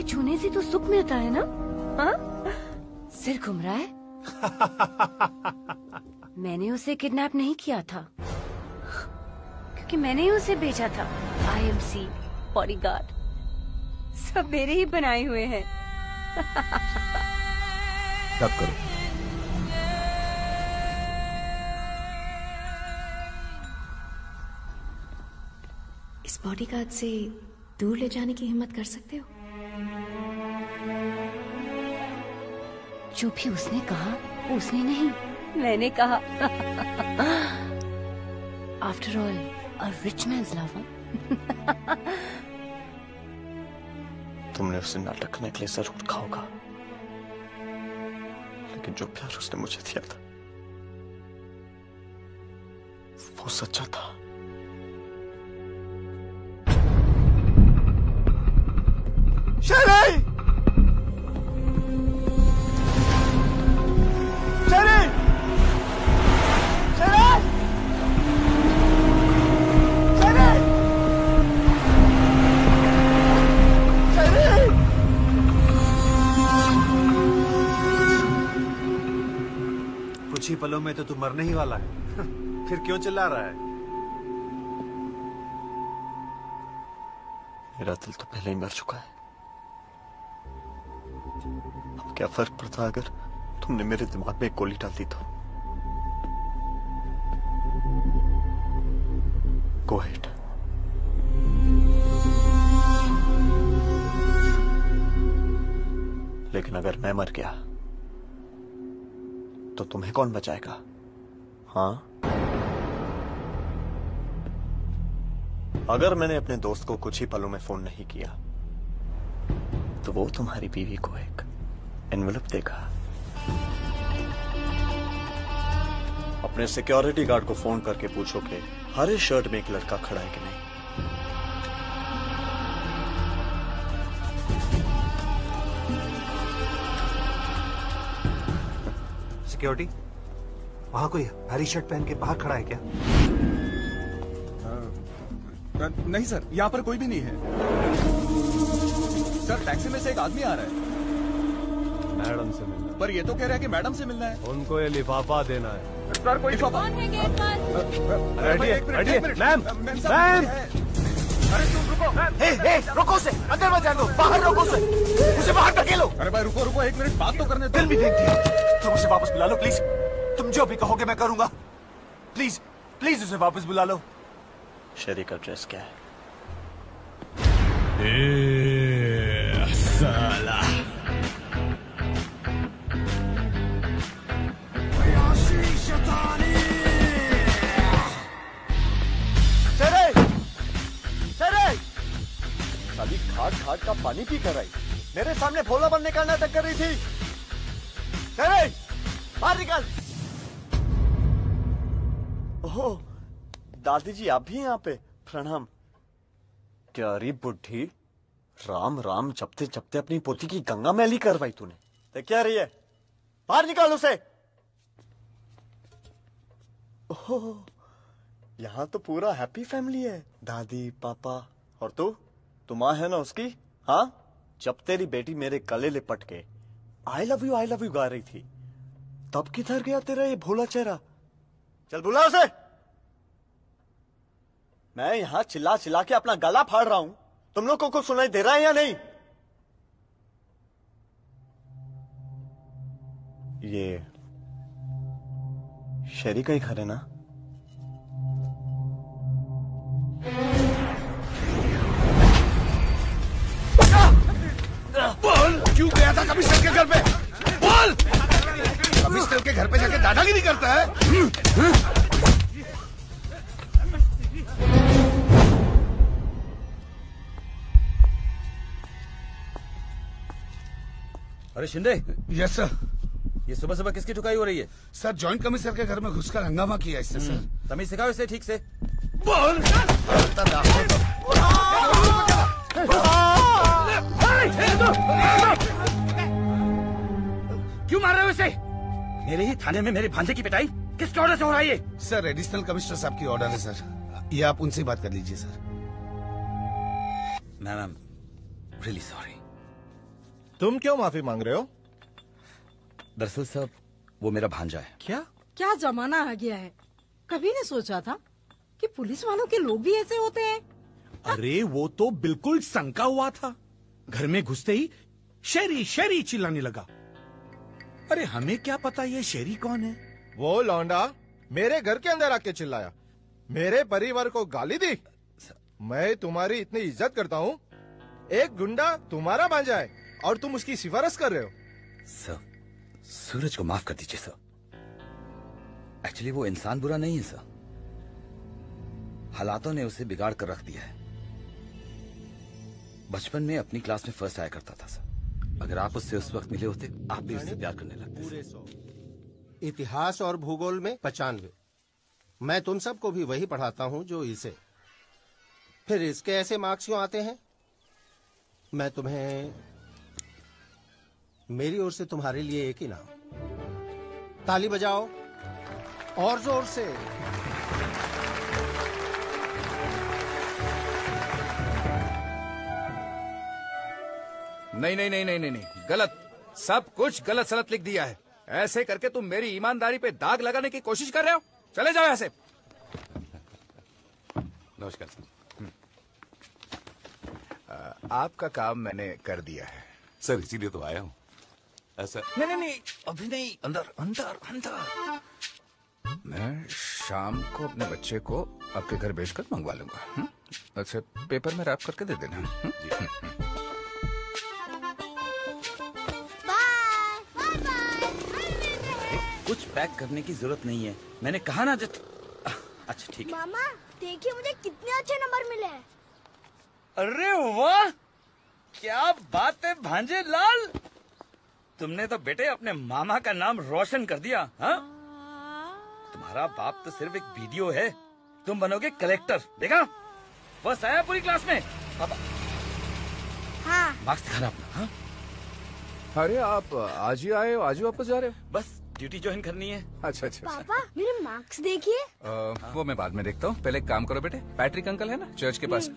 छूने से तो सुख मिलता है ना? हाँ? सिर घूम रहा है। मैंने उसे किडनैप नहीं किया था क्योंकि मैंने ही उसे भेजा था। आई एम सी, बॉडीगार्ड, सब मेरे ही बनाए हुए हैं। तब करो। इस बॉडीगार्ड से दूर ले जाने की हिम्मत कर सकते हो? जो भी उसने कहा, उसने नहीं, मैंने कहा। After all a rich man's lover. तुमने उसे नाटक करने के लिए जरूर कहा होगा, लेकिन जो प्यार उसने मुझे दिया था वो सच्चा था। शराय पलों में तो तू मरने ही वाला है, फिर क्यों चिल्ला रहा है? मेरा दिल तो पहले ही मर चुका है, अब क्या फर्क पड़ता अगर तुमने मेरे दिमाग में गोली डाल दी तो? Go ahead. लेकिन अगर मैं मर गया तो तुम्हें कौन बचाएगा? हाँ, अगर मैंने अपने दोस्त को कुछ ही पलों में फोन नहीं किया तो वो तुम्हारी बीवी को एक एनवेलप देगा। अपने सिक्योरिटी गार्ड को फोन करके पूछो कि हरे शर्ट में एक लड़का खड़ा है कि नहीं। सिक्योरिटी, वहां कोई हरी शर्ट पहन के बाहर खड़ा है क्या? आ, नहीं सर, यहाँ पर कोई भी नहीं है। सर, टैक्सी में से एक आदमी आ रहा है। मैडम से मिलना। पर ये तो कह रहा है कि मैडम से मिलना है। उनको ये लिफाफा देना है। सर, कोई लिफाफा है गेट पर? से अंदर मत जाने दो, बाहर रोको से, उसे बाहर धकेलो। अरे भाई रुको रुको, एक मिनट बात तो करने दो। दिल भी फेंक दिया। तुम उसे वापस बुला लो प्लीज। तुम जो भी कहोगे मैं करूंगा। प्लीज प्लीज उसे वापस बुला लो। शेरी का ड्रेस क्या है? ए, साला। शेरे, शेरे। साली खाट खाट का पानी पी कर आई, मेरे सामने भोला बनने का नाटक कर रही थी। बाहर निकल। ओह, दादी जी आप भी यहाँ पे? प्रणाम। प्यारी बुढ़ी, राम राम जपते जपते अपनी पोती की गंगा मैली करवाई तूने। तो क्या रही है? बाहर निकाल उसे। ओह, यहाँ तो पूरा हैप्पी फैमिली है, दादी पापा और तू। तू माँ है ना उसकी? हाँ, जब तेरी बेटी मेरे गले लिपट के I love you I love you गा रही थी तब किधर गया तेरा ये भोला चेहरा? चल बुला उसे। मैं यहां चिल्ला चिल्ला के अपना गला फाड़ रहा हूं, तुम लोग को कुछ सुनाई दे रहा है या नहीं? ये शेरी का ही घर है ना? बोल, क्यों गया था कमिश्नर के घर पे? बोल, कमिश्नर के घर पे जाके दादागिरी करता है। अरे शिंदे। Yes sir. ये सुबह सुबह किसकी ठुकाई हो रही है? सर, जॉइंट कमिश्नर के घर में घुसकर हंगामा किया इसने। सर, तमीज सिखाओ इसे ठीक से। बोल। क्यों मार रहे हो इसे? मेरे ही थाने में मेरे भांजे की पिटाई किसके ऑर्डर से हो रहा है? सर, एडिशनल कमिश्नर साहब की ऑर्डर है सर, ये आप उनसे बात कर लीजिए sir. Ma'am, I am really sorry. तुम क्यों माफी मांग रहे हो? दरअसल सर, वो मेरा भांजा है। क्या क्या जमाना आ गया है, कभी नहीं सोचा था कि पुलिस वालों के लोग भी ऐसे होते हैं। अरे वो तो बिल्कुल संका हुआ था, घर में घुसते ही शेरी शेरी चिल्लाने लगा। अरे हमें क्या पता ये शेरी कौन है? वो लौंडा मेरे घर के अंदर आके चिल्लाया, मेरे परिवार को गाली दी। मैं तुम्हारी इतनी इज्जत करता हूँ, एक गुंडा तुम्हारा भांजा है और तुम उसकी सिफारिश कर रहे हो। सर, सूरज को माफ कर दीजिए सर। एक्चुअली वो इंसान बुरा नहीं है सर, हालातों ने उसे बिगाड़ कर रख दिया है। बचपन में अपनी क्लास में फर्स्ट आया करता था सर। अगर आप उससे उस वक्त मिले होते, आप भी उससे प्यार करने लगते। इतिहास और भूगोल में पचानवे। मैं तुम सबको भी वही पढ़ाता हूँ जो इसे। फिर इसके ऐसे मार्क्स क्यों आते हैं? मैं तुम्हें, मेरी ओर से तुम्हारे लिए एक इनाम। ताली बजाओ और जोर से। नहीं नहीं नहीं नहीं नहीं नहीं, गलत, सब कुछ गलत सलत लिख दिया है। ऐसे करके तुम मेरी ईमानदारी पे दाग लगाने की कोशिश कर रहे हो, चले जाओ ऐसे। नमस्कार सर, आपका काम मैंने कर दिया है सर, इसीलिए तो आया हूँ। ऐसा नहीं नहीं नहीं, अभी नहीं, अंदर अंदर अंदर। मैं शाम को अपने बच्चे को आपके घर भेजकर मंगवा लूंगा। अच्छा, पेपर में रैप करके दे देना। कुछ पैक करने की जरूरत नहीं है, मैंने कहा ना। जब अच्छा ठीक है। मामा देखिए मुझे कितने अच्छे नंबर मिले हैं। अरे वाह, क्या बात है भांजे लाल, तुमने तो बेटे अपने मामा का नाम रोशन कर दिया। हा? तुम्हारा बाप तो सिर्फ एक वीडियो है, तुम बनोगे कलेक्टर। देखा बस आया पूरी क्लास में। अब हाँ। मार्क्स दिखाना अपना। हा? अरे आप आज ही आए हो, आज ही वापस जा रहे हो? बस ड्यूटी ज्वाइन करनी है। अच्छा अच्छा। पापा मेरे मार्क्स देखिए। हाँ। वो मैं बाद में देखता हूँ, पहले एक काम करो बेटे, पैट्रिक अंकल है ना चर्च के पास,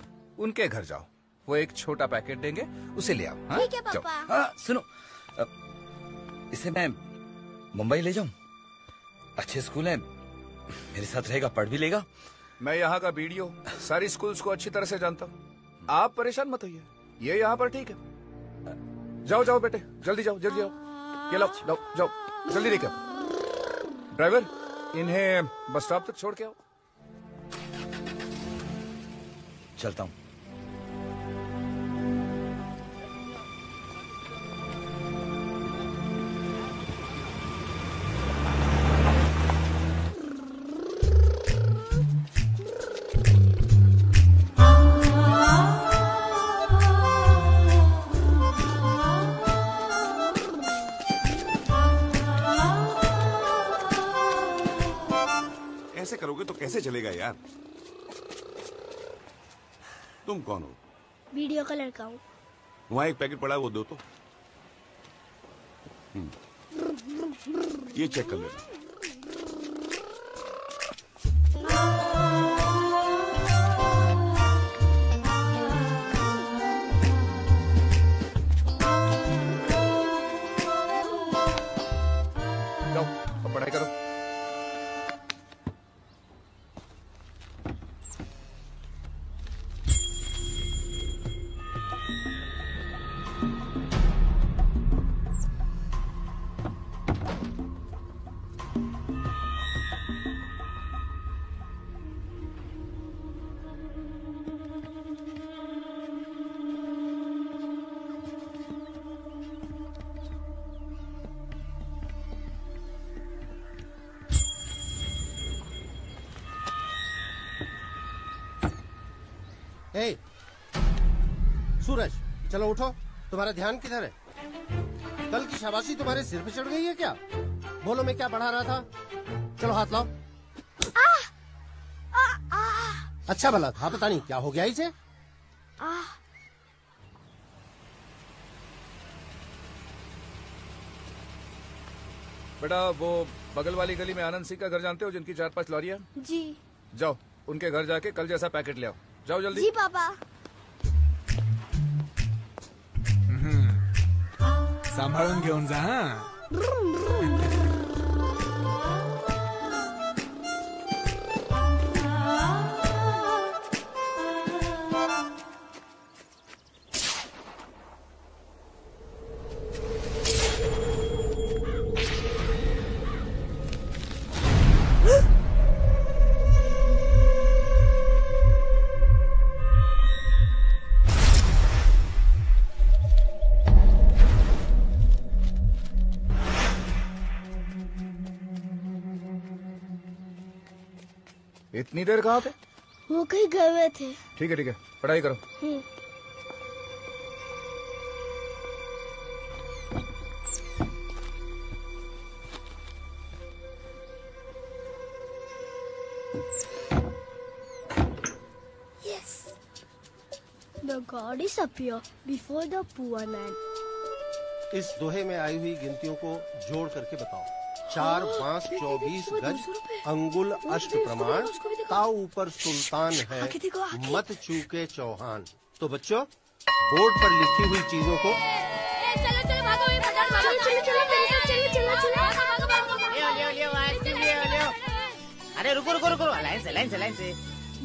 उनके घर जाओ, वो एक छोटा पैकेट देंगे उसे ले आओ। ठीक है पापा। हाँ, सुनो आ, इसे मैं मुंबई ले जाऊं, अच्छे स्कूल है, मेरे साथ रहेगा, पढ़ भी लेगा। मैं यहाँ का वीडियो सारी स्कूल्स को अच्छी तरह से जानता हूँ, आप परेशान मत होइए, ये यहाँ पर ठीक है। जाओ जाओ बेटे जल्दी जाओ, जल्दी जाओ, ये लो लो जाओ जल्दी लेके आओ। ड्राइवर इन्हें बस स्टॉप तक छोड़ के आओ। चलता हूँ। करोगे तो कैसे चलेगा यार? तुम कौन हो? वीडियो का लड़का हूँ। वहाँ एक पैकेट पड़ा है, वो दो तो। ये चेक कर लेना। जाओ अब पढ़ाई करो। Hey, सूरज चलो उठो, तुम्हारा ध्यान किधर है? कल की शाबाशी तुम्हारे सिर पे चढ़ गई है क्या? बोलो मैं क्या पढ़ा रहा था। चलो हाथ लाओ। आ, आ, आ, अच्छा भला था, पता नहीं क्या हो गया इसे। आ, बेटा वो बगल वाली गली में आनंद सिंह का घर जानते हो, जिनकी चार पांच लॉरियां? जी। जाओ उनके घर जाके कल जैसा पैकेट ले आओ, जाओ जल्दी। जी पापा। सांभाळून घेऊन जा। इतनी देर कहाँ थे? वो कहीं गए हुए थे। ठीक है ठीक है, पढ़ाई करो। Yes, the goddess appear before the poor man. इस दोहे में आई हुई गिनतियों को जोड़ करके बताओ। चार पाँच चौबीस गज अंगुल अष्ट प्रमाण, ताऊ ऊपर सुल्तान है मत चूके चौहान। तो बच्चों बोर्ड पर लिखी हुई चीजों को चलो चलो भागो चलो चलो चलो। अरे रुको रुको रुको, लाइन से लाइन से लाइन से।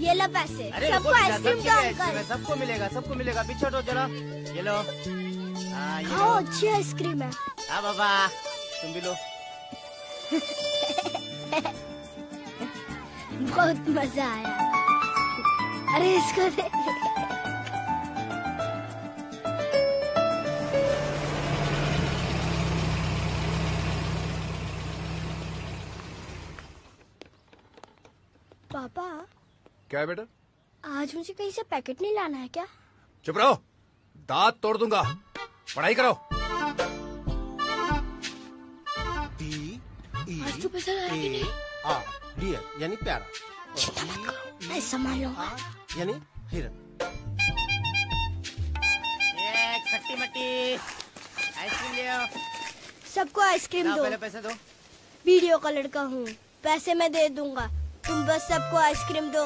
ये लो पैसे, सबको आइसक्रीम दो, सबको मिलेगा सबको मिलेगा। पीछे तो जरा ये लो, खाओ अच्छी आइसक्रीम है। हाँ बाबा तुम भी लो। बहुत मजा आया। अरे इसको दे। पापा। क्या है बेटा? आज मुझे कहीं से पैकेट नहीं लाना है क्या? चुप रहो, दांत तोड़ दूंगा। पढ़ाई करो। आज तो पैसा लाया कि नहीं? आ, डियर यानी प्यारा। ऐसा मान लो यानी हिरन। ये खट्टी मट्टी आइसक्रीम ले आओ। सबको आइसक्रीम दो। पहले पैसे दो। वीडियो का लड़का हूँ, पैसे मैं दे दूंगा, तुम बस सबको आइसक्रीम दो।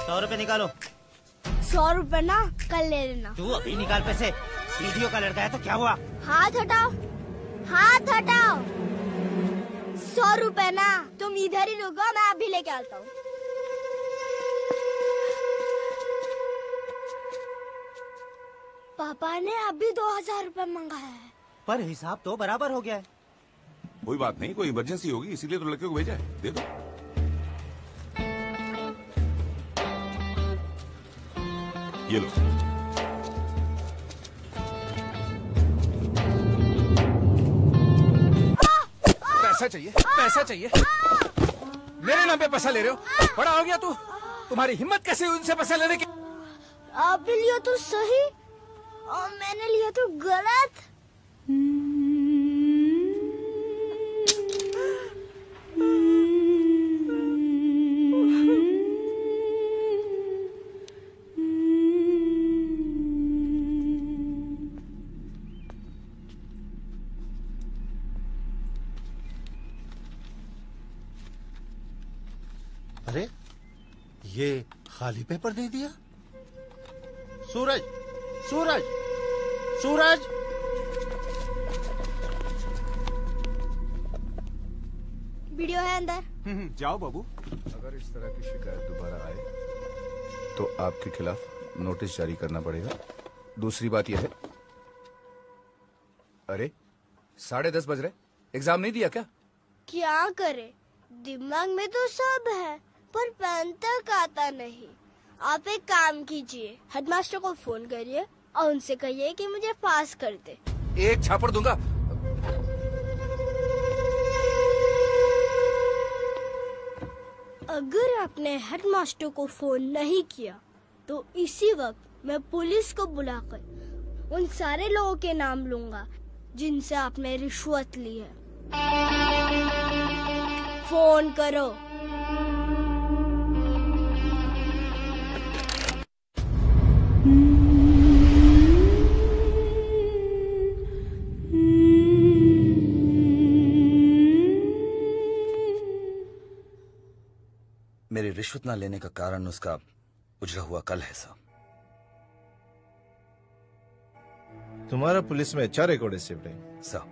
सौ रुपए निकालो। सौ रुपए ना, कल ले लेना। तू अभी निकाल पैसे, वीडियो का लड़का है तो क्या हुआ? हाथ हटाओ, हाथ हटाओ। सौ रुपए ना, तुम इधर ही रुको, मैं अभी लेके आता हूँ। पापा ने अभी दो हजार रूपए मंगाया है, पर हिसाब तो बराबर हो गया है। कोई बात नहीं, कोई इमरजेंसी होगी इसीलिए तो लड़के को भेजा है, दे दो। ये लो। पैसा चाहिए, पैसा चाहिए। मेरे नाम पे पैसा ले रहे हो? बड़ा हो गया तू, तुम्हारी हिम्मत कैसे हुई उनसे पैसा लेने की? आप लियो तो सही और मैंने लिया तो गलत। अरे ये खाली पेपर दे दिया। सूरज, सूरज, सूरज। वीडियो है अंदर। जाओ बाबू। अगर इस तरह की शिकायत दोबारा आए तो आपके खिलाफ नोटिस जारी करना पड़ेगा। दूसरी बात यह है, अरे साढ़े दस बज रहे, एग्जाम नहीं दिया क्या? क्या करे, दिमाग में तो सब है पर पेन तक आता नहीं। आप एक काम कीजिए, हेडमास्टर को फोन करिए और उनसे कहिए कि मुझे पास कर दे। एक छापड़ दूंगा। अगर आपने हेडमास्टर को फोन नहीं किया तो इसी वक्त मैं पुलिस को बुलाकर उन सारे लोगों के नाम लूंगा जिनसे आपने रिश्वत ली है। फोन करो। मेरी रिश्वत ना लेने का कारण उसका उजरा हुआ कल है साहब। तुम्हारा पुलिस में अच्छा रिकॉर्ड है साहब।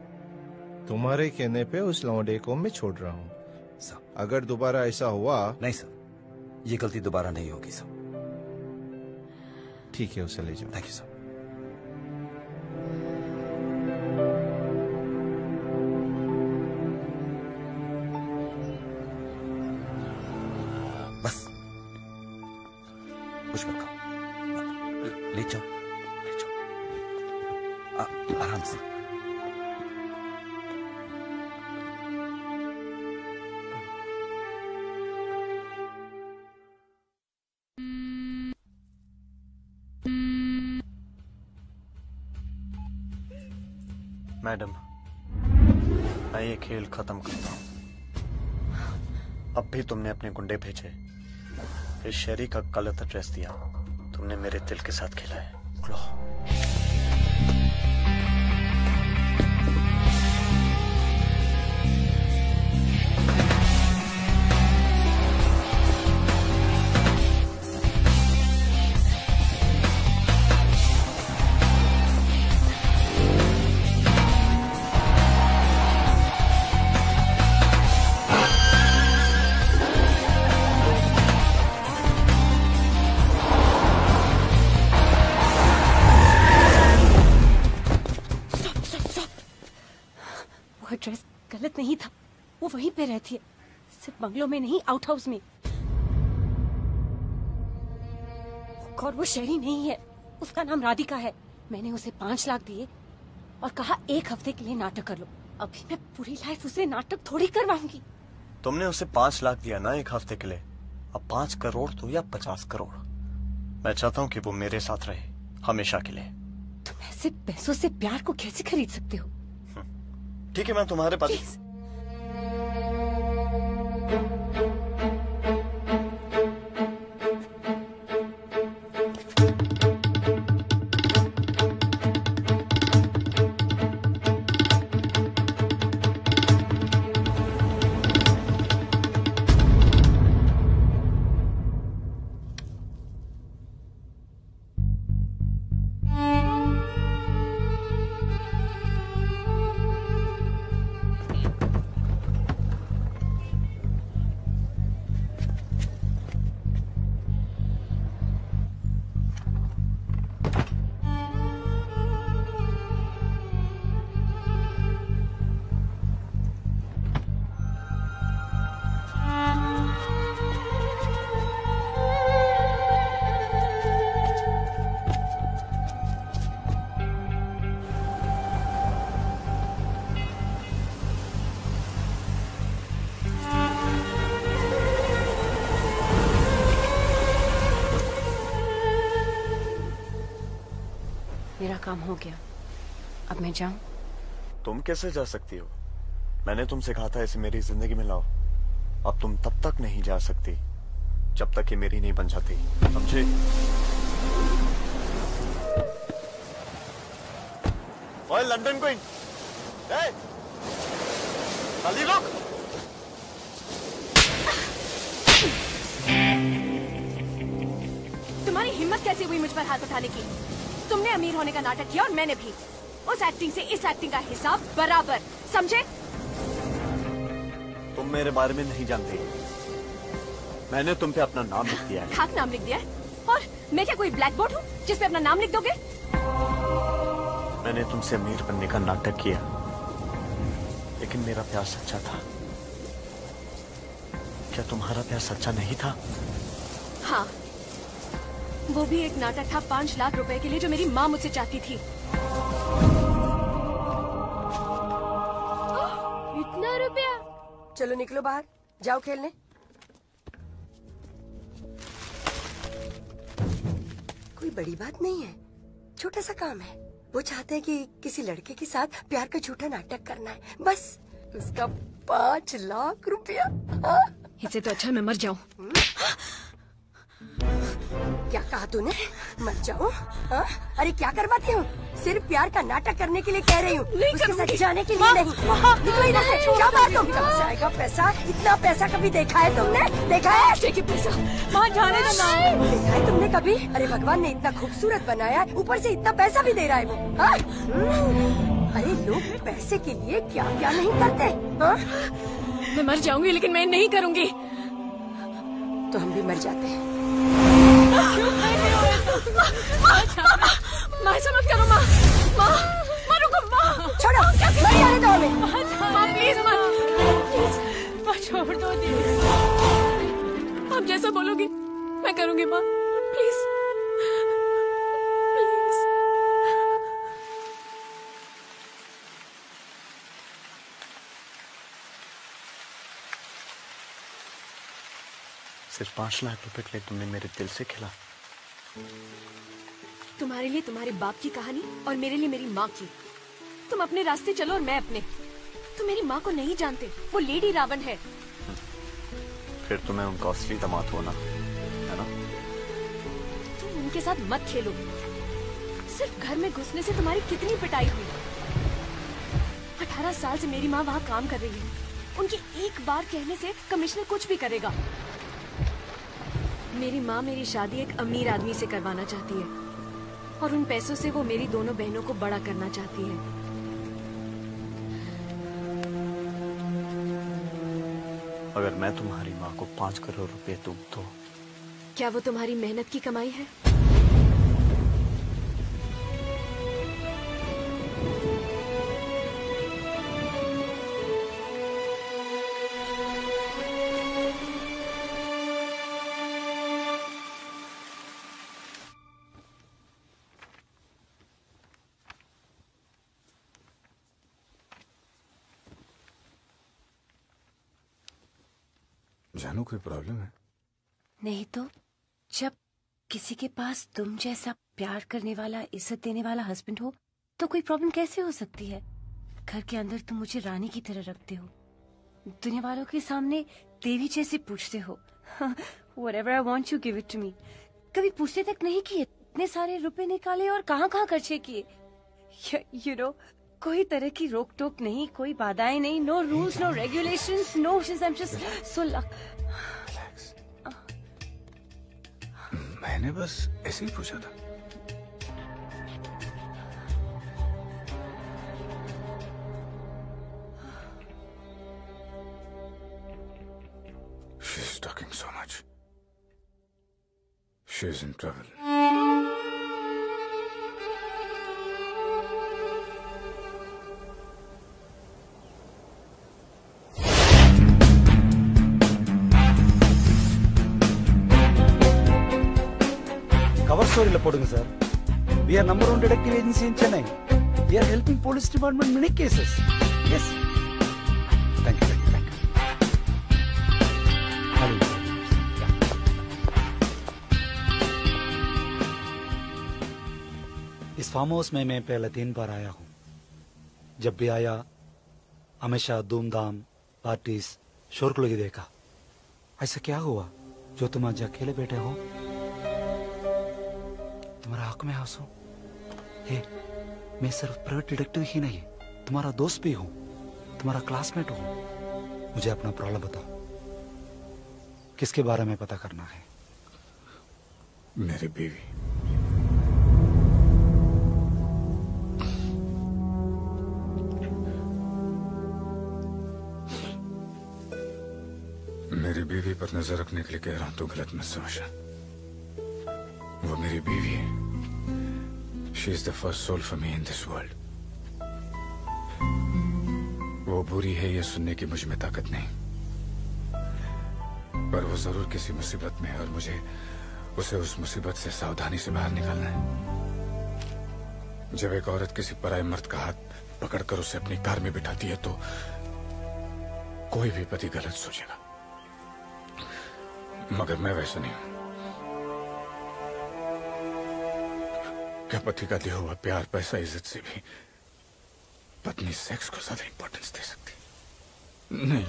तुम्हारे कहने पे उस लौंडे को मैं छोड़ रहा हूँ साहब। अगर दोबारा ऐसा हुआ। नहीं साहब, ये गलती दोबारा नहीं होगी साहब। ठीक है, उसे ले जाओ। थैंक यू साहब। मैडम, मैं ये खेल खत्म करता हूँ। अब भी तुमने अपने गुंडे भेजे, इस शहरी का गलत एड्रेस दिया, तुमने मेरे दिल के साथ खेला है। रहती है सिर्फ बंगलों में नहीं, आउट हाउस में। और वो शहरी नहीं है, उसका नाम राधिका है। मैंने उसे पांच लाख दिए और कहा एक हफ्ते के लिए नाटक कर लो। अभी मैं पूरी लाइफ उसे नाटक थोड़ी करवाऊंगी। तुमने उसे पाँच लाख दिया ना एक हफ्ते के लिए, अब पाँच करोड़ तो या पचास करोड़। मैं चाहता हूँ कि वो मेरे साथ रहे हमेशा के लिए। तुम ऐसे पैसों से प्यार को कैसे खरीद सकते हो? ठीक है मैं तुम्हारे पास। काम हो गया, अब मैं जाऊं? तुम कैसे जा सकती हो? मैंने तुमसे कहा था इसे मेरी जिंदगी में लाओ। अब तुम तब तक नहीं जा सकती जब तक ये मेरी नहीं बन जाती, समझे? ओए लंदन क्वीन, ए, जल्दी रुक। तुम्हारी हिम्मत कैसे हुई मुझ पर हाथ उठाने की? तुमने अमीर होने का नाटक किया और मैंने भी। उस एक्टिंग से इस एक्टिंग का हिसाब बराबर, समझे? तुम मेरे बारे में नहीं जानती। मैंने तुम पे अपना नाम लिख दिया है। खाक नाम लिख दिया है? और मैं क्या कोई ब्लैक बोर्ड हूँ जिसपे अपना नाम लिख दोगे? मैंने तुमसे अमीर बनने का नाटक किया, लेकिन मेरा प्यार सच्चा था। क्या तुम्हारा प्यार सच्चा नहीं था? हाँ, वो भी एक नाटक था पाँच लाख रुपए के लिए जो मेरी माँ मुझसे चाहती थी। इतना रुपया? चलो निकलो बाहर, जाओ खेलने। कोई बड़ी बात नहीं है, छोटा सा काम है। वो चाहते हैं कि किसी लड़के के साथ प्यार का झूठा नाटक करना है, बस। उसका पाँच लाख रुपया, इससे तो अच्छा मैं मर जाऊँ। क्या कहा तूने? मर जाऊँ? अरे क्या करवाती हूँ? सिर्फ प्यार का नाटक करने के लिए कह रही हूँ, उसके जाने के लिए नहीं। निकलो इधर से, क्या बात तुम? कब से आएगा पैसा? इतना पैसा कभी देखा है तुमने? देखा है? देखिए पैसा वहाँ जाने का नाम। देखा है तुमने कभी? अरे भगवान ने इतना खूबसूरत बनाया, ऊपर से इतना पैसा भी दे रहा है वो। अरे लोग पैसे के लिए क्या क्या नहीं करते। मैं मर जाऊँगी लेकिन मैं नहीं करूँगी। तो हम भी मर जाते हैं। माँ समझ करो, माँ माँ माँ रुको, माँ छोड़ो, मर जाने दो हमें। माँ प्लीज, माँ माँ छोड़ दो दीदी। आप जैसा बोलोगी मैं करूँगी माँ, प्लीज। सिर्फ पाँच लाख रुपए के लिए तुमने मेरे दिल से खेला। तुम्हारे लिए तुम्हारे बाप की कहानी और मेरे लिए मेरी माँ की। तुम अपने रास्ते चलो और मैं अपने। तुम मेरी माँ को नहीं जानते, वो लेडी रावण है। फिर तुम्हें उनका असली दामाद होना है ना? तुम उनके साथ मत खेलो। सिर्फ घर में घुसने से तुम्हारी कितनी पिटाई हुई। अठारह साल से मेरी माँ वहाँ काम कर रही है। उनकी एक बार कहने से कमिश्नर कुछ भी करेगा। मेरी माँ मेरी शादी एक अमीर आदमी से करवाना चाहती है और उन पैसों से वो मेरी दोनों बहनों को बड़ा करना चाहती है। अगर मैं तुम्हारी माँ को पाँच करोड़ रुपए दूँ तो क्या वो तुम्हारी मेहनत की कमाई है? जानू कोई प्रॉब्लम है? नहीं तो जब किसी के पास तुम जैसा प्यार करने वाला, इज्जत देने वाला हस्बैंड हो तो कोई प्रॉब्लम कैसे हो सकती है? घर के अंदर तुम मुझे रानी की तरह रखते हो, दुनिया वालों के सामने देवी जैसे पूछते हो, whatever I want you give it to me. कभी पूछते तक नहीं किए, इतने सारे रुपए निकाले और कहाँ कहाँ खर्चे किए, you know, कोई तरह की रोक टोक नहीं, कोई बाधाएं नहीं, no rules, no regulations, no shit, I'm just so lucky. Relax. मैंने बस ऐसे ही पूछा था. She's talking so much. She's in trouble. Sir, we are number one detective agency in Chennai. We are helping police department many cases. Yes. Thank you, thank you, thank you. Hello. Yeah. इस फार्म हाउस में मैं पहले तीन बार आया हूँ. जब भी आया, हमेशा धूमधाम, पार्टीज, शोरगुल ही देखा. ऐसा क्या हुआ जो तुम आज अकेले बैठे हो? तुम्हारा हक में हाउस हूँ. मैं सिर्फ प्राइवेट डिटेक्टिव ही नहीं, तुम्हारा दोस्त भी हूँ, तुम्हारा क्लासमेट हूँ. मुझे अपना प्रॉब्लम बताओ, किसके बारे में पता करना है? मेरी बीवी. मेरी बीवी पर नजर रखने के लिए कह रहा हूँ, तो गलत मत समझना. वो मेरी बीवी है. She is the first soul for me in this world. वो बुरी है ये सुनने की मुझ में ताकत नहीं, पर वो जरूर किसी मुसीबत में है और मुझे उसे उस मुसीबत से सावधानी से बाहर निकालना है. जब एक औरत किसी पराए मर्द का हाथ पकड़कर उसे अपनी कार में बिठाती है तो कोई भी पति गलत सोचेगा, मगर मैं वैसा नहीं हूं. क्या पति का दिया हुआ प्यार, पैसा, इज्जत से भी पत्नी सेक्स को ज्यादा इंपॉर्टेंस दे सकती? नहीं,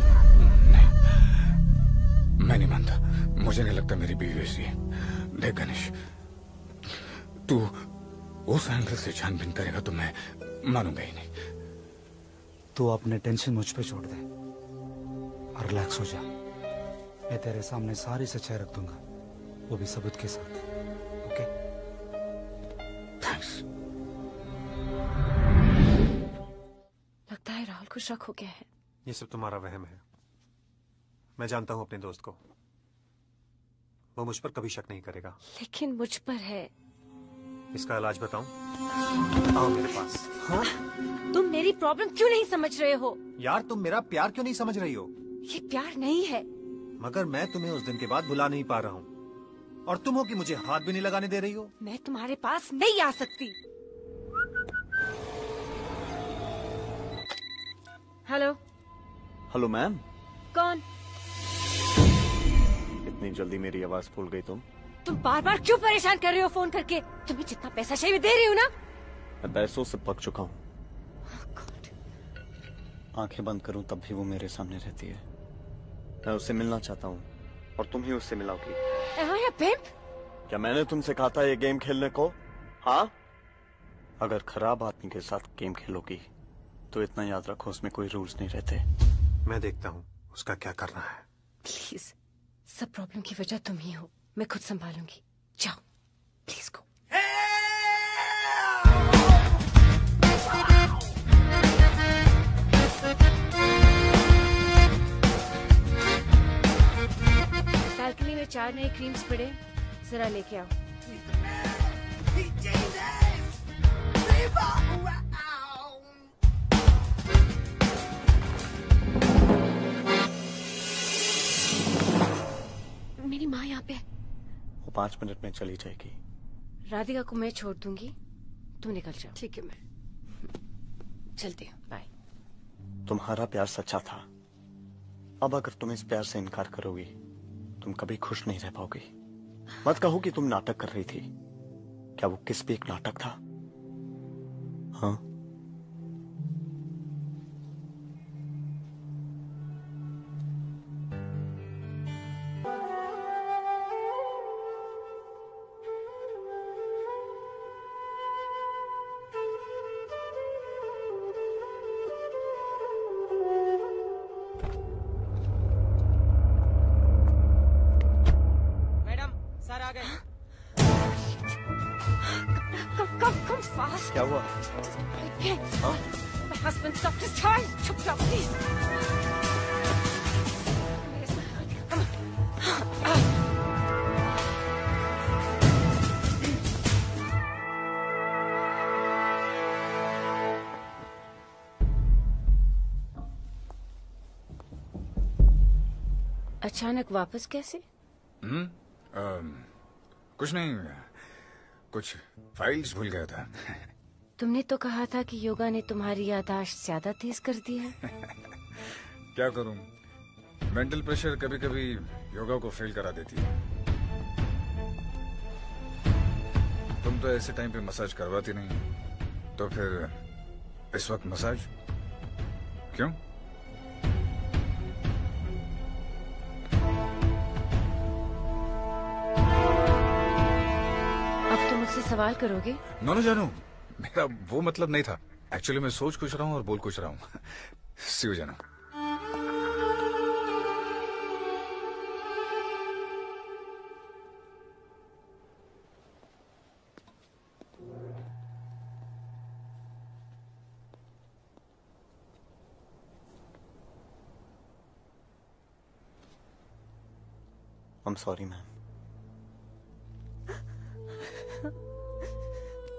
नहीं, मैं नहीं मानता. मुझे नहीं लगता मेरी बीवी ऐसी है. देख गणेश, तू उस एंगल से छानबीन करेगा तो मैं मानूंगा ही नहीं. तू अपने टेंशन मुझ पे छोड़ दे और रिलैक्स हो जा. मैं तेरे सामने सारी सच्चाई रख दूंगा, वो भी सबूत के साथ. लगता है राहुल को शक हो गया है. ये सब तुम्हारा वहम है. मैं जानता हूँ अपने दोस्त को, वो मुझ पर कभी शक नहीं करेगा. लेकिन मुझ पर है. इसका इलाज बताऊँ? आओ मेरे पास. हाँ? तुम मेरी प्रॉब्लम क्यों नहीं समझ रहे हो? यार तुम मेरा प्यार क्यों नहीं समझ रही हो? ये प्यार नहीं है. मगर मैं तुम्हें उस दिन के बाद भुला नहीं पा रहा हूँ, और तुम हो कि मुझे हाथ भी नहीं लगाने दे रही हो. मैं तुम्हारे पास नहीं आ सकती. हेलो. Hello ma'am. कौन? इतनी जल्दी मेरी आवाज भूल गई तुम? तुम बार बार क्यों परेशान कर रहे हो फोन करके? तुम्हें जितना पैसा चाहिए दे रही हूँ ना. मैं पैसों से पक चुका हूँ. आंखें बंद करूँ तब भी वो मेरे सामने रहती है. मैं उससे मिलना चाहता हूँ और तुम ही उससे मिलाओगी. क्या मैंने तुमसे कहा था ये गेम खेलने को? हाँ? अगर खराब आदमी के साथ गेम खेलोगी तो इतना याद रखो, उसमें कोई रूल्स नहीं रहते. मैं देखता हूँ उसका क्या करना है. प्लीज, सब प्रॉब्लम की वजह तुम ही हो. मैं खुद संभालूंगी. जाओ प्लीज गो. बालकनी में चार नए क्रीम्स पड़े, जरा लेके आओ. मेरी माँ यहाँ पे. वो पाँच मिनट में चली जाएगी. राधिका को मैं छोड़ दूंगी, तू निकल जाओ. ठीक है, मैं चलती हूँ. बाय. तुम्हारा प्यार सच्चा था, अब अगर तुम इस प्यार से इनकार करोगी तुम कभी खुश नहीं रह पाओगी। मत कहो कि तुम नाटक कर रही थी। क्या वो किस पे एक नाटक था? हाँ, अचानक वापस कैसे? हम्म, um, कुछ नहीं, कुछ फाइल्स भूल गया था। तुमने तो कहा था कि योगा ने तुम्हारी याददाश्त ज्यादा तेज कर दी है। क्या करूं? मेंटल प्रेशर कभी कभी योगा को फेल करा देती है। तुम तो ऐसे टाइम पे मसाज करवाती नहीं, तो फिर इस वक्त मसाज क्यों? सवाल करोगे? नो नो जानू, मेरा वो मतलब नहीं था। एक्चुअली मैं सोच कुछ रहा हूँ और बोल कुछ रहा हूँ। सी यू जानू। I'm sorry ma'am.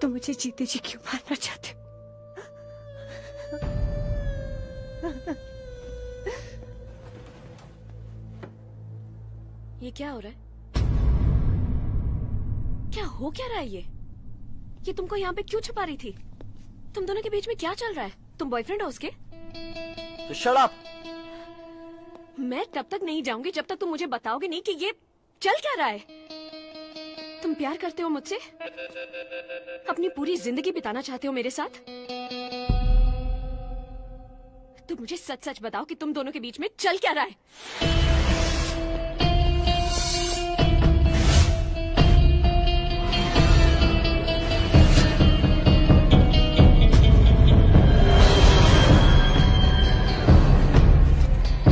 तो मुझे जीते जी क्यों मारना चाहते हो? ये क्या हो रहा है? क्या हो क्या रहा है ये? ये तुमको यहाँ पे क्यों छुपा रही थी? तुम दोनों के बीच में क्या चल रहा है? तुम बॉयफ्रेंड हो उसके? तो शट अप। मैं तब तक नहीं जाऊंगी जब तक तुम मुझे बताओगे नहीं कि ये चल क्या रहा है। तुम प्यार करते हो मुझसे? अपनी पूरी जिंदगी बिताना चाहते हो मेरे साथ? तो मुझे सच सच बताओ कि तुम दोनों के बीच में चल क्या रहा है? ओह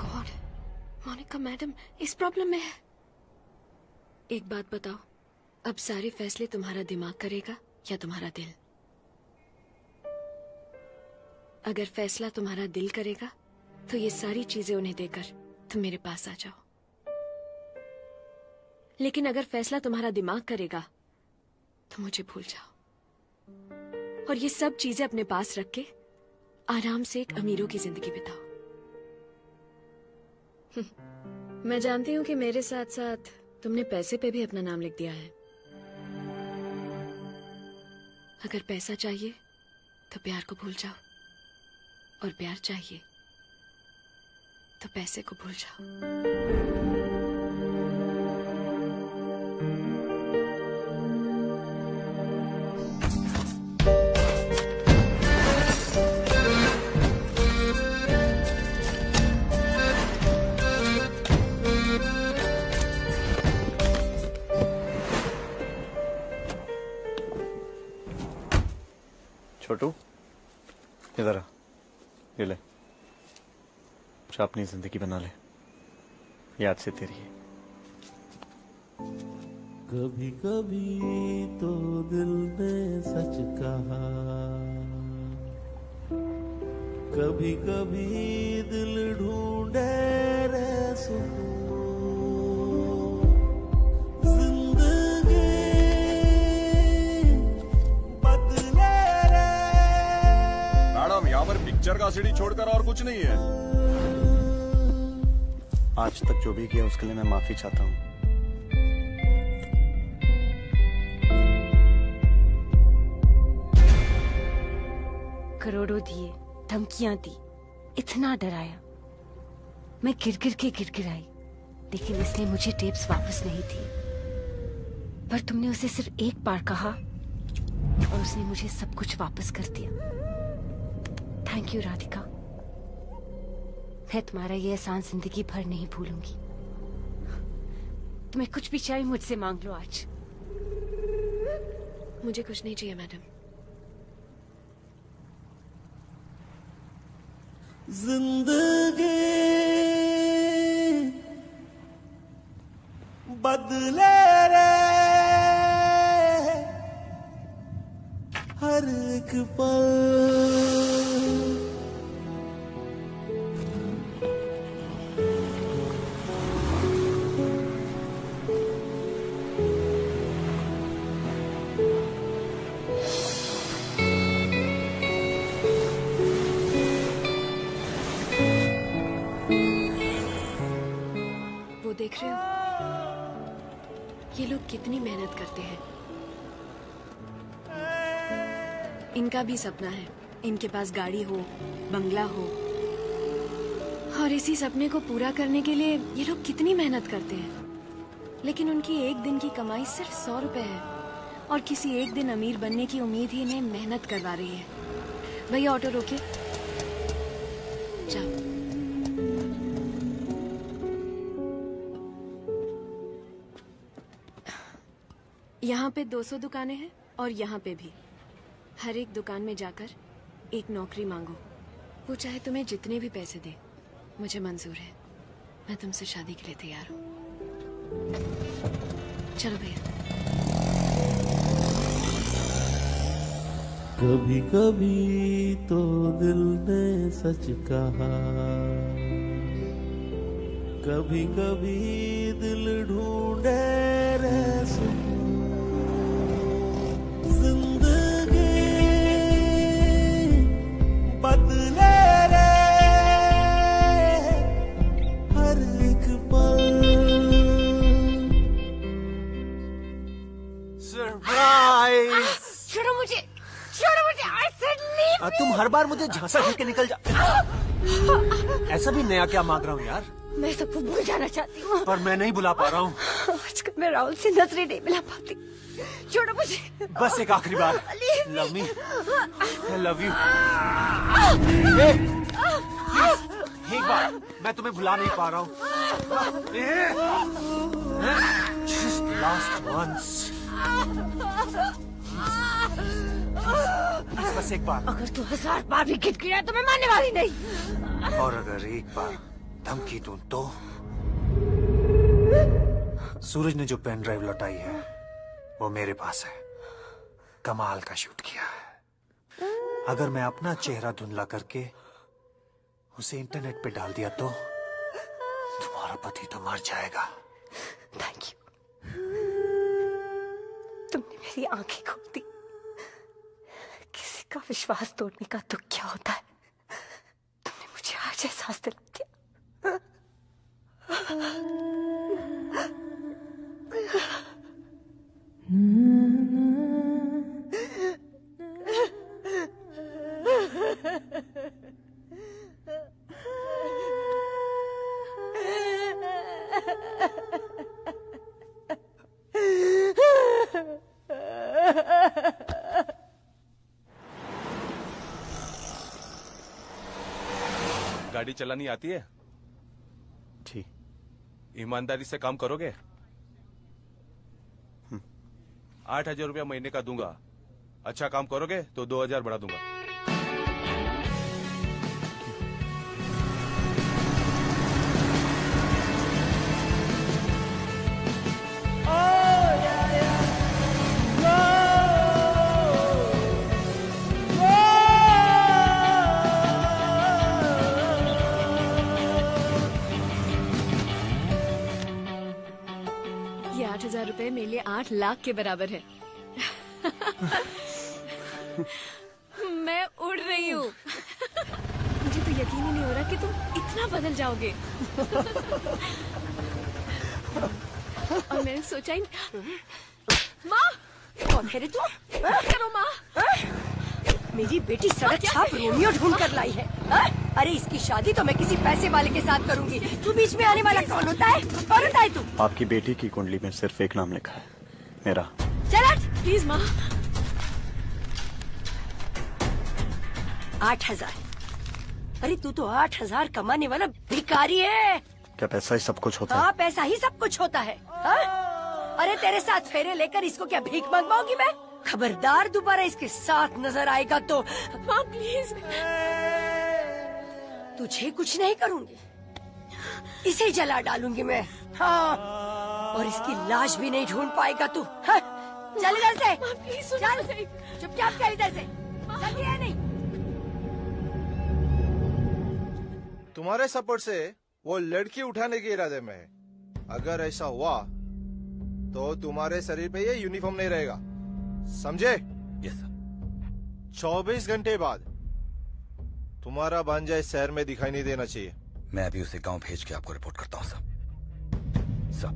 गॉड, मोनिका मैडम इस प्रॉब्लम में है। एक बात बताओ, अब सारे फैसले तुम्हारा दिमाग करेगा या तुम्हारा दिल? अगर फैसला तुम्हारा दिल करेगा तो ये सारी चीजें उन्हें देकर तुम मेरे पास आ जाओ, लेकिन अगर फैसला तुम्हारा दिमाग करेगा तो मुझे भूल जाओ और ये सब चीजें अपने पास रख के आराम से एक अमीरों की जिंदगी बिताओ। मैं जानती हूँ कि मेरे साथ साथ तुमने पैसे पे भी अपना नाम लिख दिया है। अगर पैसा चाहिए तो प्यार को भूल जाओ और प्यार चाहिए तो पैसे को भूल जाओ। छोटू, इधर आ, ये ले, चाह अपनी जिंदगी बना ले, याद से तेरी है। कभी कभी तो दिल ने सच कहा, कभी कभी दिल ढूंढे रे सुकून, जिंदगी बदले रे। मैडम, यहाँ पर पिक्चर का सीढ़ी छोड़कर और कुछ नहीं है। आज तक जो भी किया उसके लिए मैं माफी चाहता हूँ। करोड़ों दिए, धमकियां दी, इतना डराया, मैं गिर गिर के गिर गिर आई, लेकिन इसने मुझे टेप्स वापस नहीं दी। पर तुमने उसे सिर्फ एक बार कहा और उसने मुझे सब कुछ वापस कर दिया। थैंक यू राधिका, मैं तुम्हारा ये एहसान जिंदगी भर नहीं भूलूंगी। तुम्हें कुछ भी चाहिए मुझसे मांग लो आज। मुझे कुछ नहीं चाहिए मैडम। जिंदगी बदले रे हर एक पल, वो देख रहे हो ये लोग कितनी मेहनत करते हैं। इनका भी सपना है, इनके पास गाड़ी हो, बंगला हो, और इसी सपने को पूरा करने के लिए ये लोग कितनी मेहनत करते हैं। लेकिन उनकी एक दिन की कमाई सिर्फ सौ रुपए है और किसी एक दिन अमीर बनने की उम्मीद ही इन्हें मेहनत करवा रही है। भैया ऑटो रोके, जाओ। यहाँ पे दो सौ दुकानें हैं और यहाँ पे भी। हर एक दुकान में जाकर एक नौकरी मांगो, वो चाहे तुम्हें जितने भी पैसे दे, मुझे मंजूर है। मैं तुमसे शादी के लिए तैयार हूँ। चलो भैया। कभी कभी तो दिल ने सच कहा, कभी कभी दिल ढूंढे रहे। बदले रे हर एक पल। सरप्राइज। छोड़ो मुझे, छोड़ो मुझे। I said leave me. तुम हर बार मुझे झांसा खा के निकल जाओ। ऐसा भी नया क्या मांग रहा हूँ यार। मैं सबको भूल जाना चाहती हूँ पर मैं नहीं भुला पा रहा हूँ। आजकल मैं राहुल से नजरें नहीं मिला पाती। छोड़ो मुझे बस, एक आखिरी बार। Love me, I love you. एक बार, मैं तुम्हें भुला नहीं पा रहा हूँ। Just last once. बस एक बार। अगर तू हजार बार भी गिड़गिड़ा तो मैं मानने वाली नहीं। और अगर एक बार धमकी दूं तो? सूरज ने जो पेन ड्राइव लौटाई है वो मेरे पास है। कमाल का शूट किया है। अगर मैं अपना चेहरा धुंधला करके उसे इंटरनेट पे डाल दिया तो तुम्हारा पति तो मर जाएगा। थैंक यू, तुमने मेरी आंखें खोल दी। किसी का विश्वास तोड़ने का दुख क्या होता है, तुमने मुझे आज एहसास दिला दिया। ना ना गाड़ी चलानी आती है? ठीक। ईमानदारी से काम करोगे? आठ हजार रुपया महीने का दूंगा। अच्छा काम करोगे तो दो हजार बढ़ा दूंगा। रुपए मेरे लिए आठ लाख के बराबर है। मैं उड़ रही हूँ। मुझे तो यकीन ही नहीं हो रहा कि तुम इतना बदल जाओगे। और मैंने सोचा ही माँ, कौन है रे तू? करो माँ। मेरी बेटी सड़क छाप रोमियो ढूंढ कर लाई है। आ? अरे इसकी शादी तो मैं किसी पैसे वाले के साथ करूंगी। तू बीच में आने वाला कौन होता है? कौन होता है तू? आपकी बेटी की कुंडली में सिर्फ एक नाम लिखा है, मेरा। चल प्लीज माँ। आठ हजार अरे तू तो आठ हजार कमाने वाला भिखारी है। क्या पैसा ही सब कुछ होता है? हाँ पैसा ही सब कुछ होता है। आ? अरे तेरे साथ फेरे लेकर इसको क्या भीख मांगवाऊंगी मैं? खबरदार दोबारा इसके साथ नजर आएगा तो। माँ प्लीज, तुझे कुछ नहीं करूँगी, इसे जला डालूंगी मैं। हाँ और इसकी लाश भी नहीं ढूंढ पाएगा तू। हाँ? चल इधर से। माँ प्लीज चल, चुपचाप चल इधर से। जल्दी है नहीं। तुम्हारे सपोर्ट से वो लड़की उठाने के इरादे में है। अगर ऐसा हुआ तो तुम्हारे शरीर पे ये यूनिफॉर्म नहीं रहेगा, समझे? Yes sir. चौबीस घंटे बाद तुम्हारा भांजा इस शहर में दिखाई नहीं देना चाहिए। मैं अभी उसे गांव भेज के आपको रिपोर्ट करता हूँ सर। सर।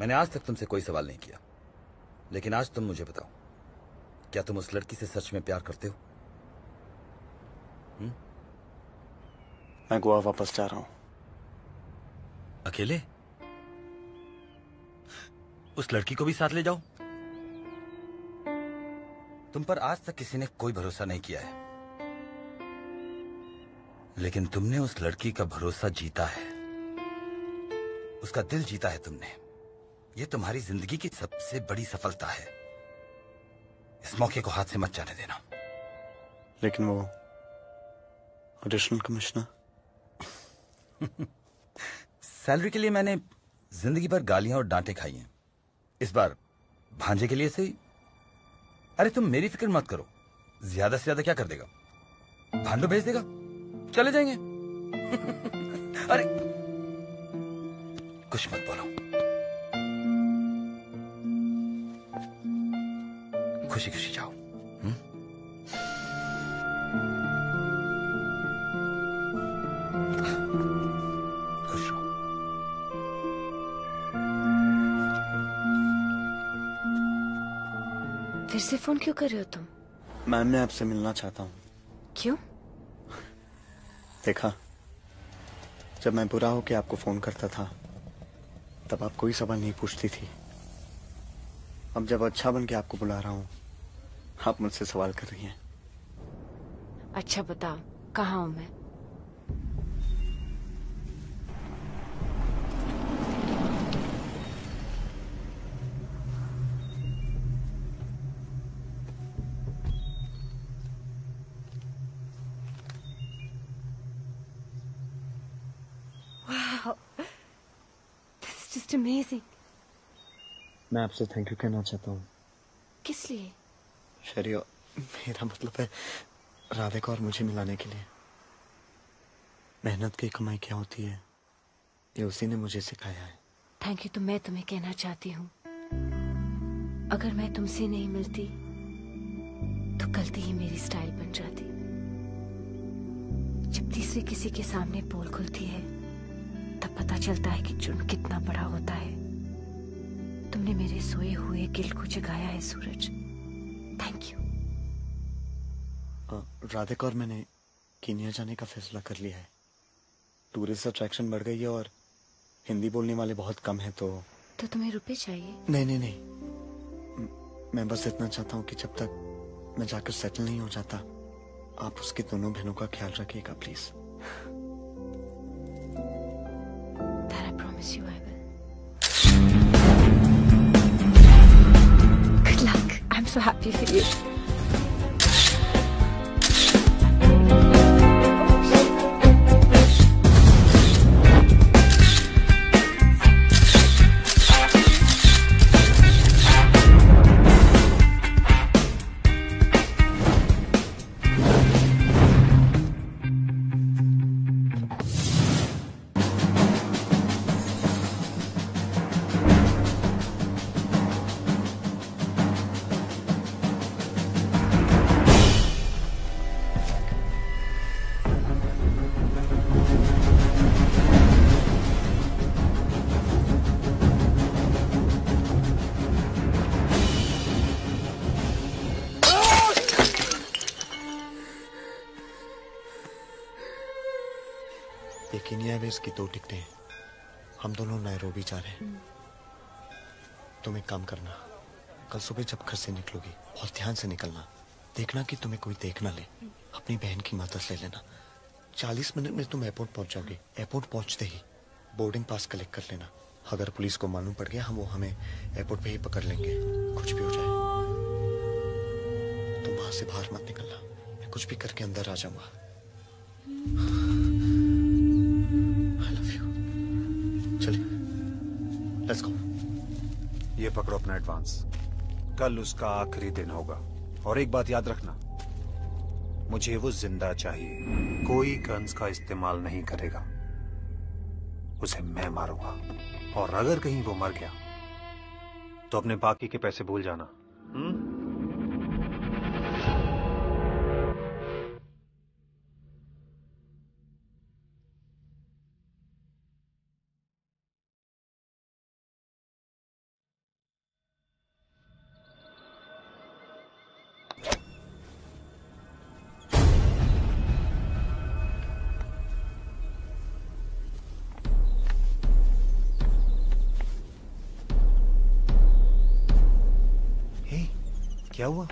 मैंने आज तक तुमसे कोई सवाल नहीं किया, लेकिन आज तुम मुझे बताओ, क्या तुम उस लड़की से सच में प्यार करते हो? हुँ? मैं गोवा वापस जा रहा हूं। अकेले? उस लड़की को भी साथ ले जाओ। तुम पर आज तक किसी ने कोई भरोसा नहीं किया है, लेकिन तुमने उस लड़की का भरोसा जीता है, उसका दिल जीता है तुमने। ये तुम्हारी जिंदगी की सबसे बड़ी सफलता है। इस मौके को हाथ से मत जाने देना। लेकिन वो एडिशनल कमिश्नर सैलरी के लिए मैंने जिंदगी भर गालियां और डांटे खाई हैं। इस बार भांजे के लिए से ही। अरे तुम मेरी फिक्र मत करो, ज्यादा से ज्यादा क्या कर देगा, भांडो भेज देगा, चले जाएंगे। अरे कुछ मत बोलो, खुशी खुशी जाओ। खुश रहो। फिर से फोन क्यों कर रहे हो तुम? मैम मैं आपसे मिलना चाहता हूँ। क्यों? देखा, जब मैं बुरा होके आपको फोन करता था तब आप कोई सवाल नहीं पूछती थी। अब जब अच्छा बन के आपको बुला रहा हूँ, आप मुझसे सवाल कर रही हैं। अच्छा बताओ कहाँ हूँ मैं? Wow, this is just amazing. मैं आपसे थैंक यू कहना चाहता हूँ। किस लिए? शरीर, मेरा मतलब है राधे को और मुझे मिलाने के लिए। मेहनत की कमाई क्या होती है ये उसी ने मुझे सिखाया है। थैंक यू तो मैं तुम्हें कहना चाहती हूँ। अगर मैं तुमसे नहीं मिलती तो गलती ही मेरी स्टाइल बन जाती। जब तीसरे किसी के सामने पोल खुलती है तब पता चलता है कि जुर्म कितना बड़ा होता है। तुमने मेरे सोए हुए दिल को जगाया है सूरज, थैंक यू। राधिका और मैंने केन्या जाने का फैसला कर लिया है। टूरिस्ट अट्रैक्शन बढ़ गई है और हिंदी बोलने वाले बहुत कम हैं तो तो तुम्हें रुपए चाहिए? नहीं नहीं नहीं, मैं बस इतना चाहता हूँ कि जब तक मैं जाकर सेटल नहीं हो जाता आप उसकी दोनों बहनों का ख्याल रखिएगा please. I'm so happy for you. Bikini airways की दो टिकटें हैं, हम दोनों नैरोबी जा रहे हैं। तुम एक काम करना, कल सुबह जब घर से निकलोगी बहुत ध्यान से निकलना, देखना कि तुम्हें कोई देख ना ले, अपनी बहन की मदद ले लेना। चालीस मिनट में तुम एयरपोर्ट पहुंच जाओगे। एयरपोर्ट पहुंचते ही बोर्डिंग पास कलेक्ट कर लेना, अगर पुलिस को मालूम पड़ गया हम वो हमें एयरपोर्ट पे ही पकड़ लेंगे, कुछ भी हो जाए। तुम वहां से बाहर मत निकलना, मैं कुछ भी करके अंदर आ जाऊंगा। I love you. चलिए लेट्स गो। ये पकड़ो अपना एडवांस, कल उसका आखिरी दिन होगा। और एक बात याद रखना, मुझे वो जिंदा चाहिए। कोई गन्स का इस्तेमाल नहीं करेगा, उसे मैं मारूंगा। और अगर कहीं वो मर गया तो अपने बाकी के पैसे भूल जाना। हुँ? क्या हुआ?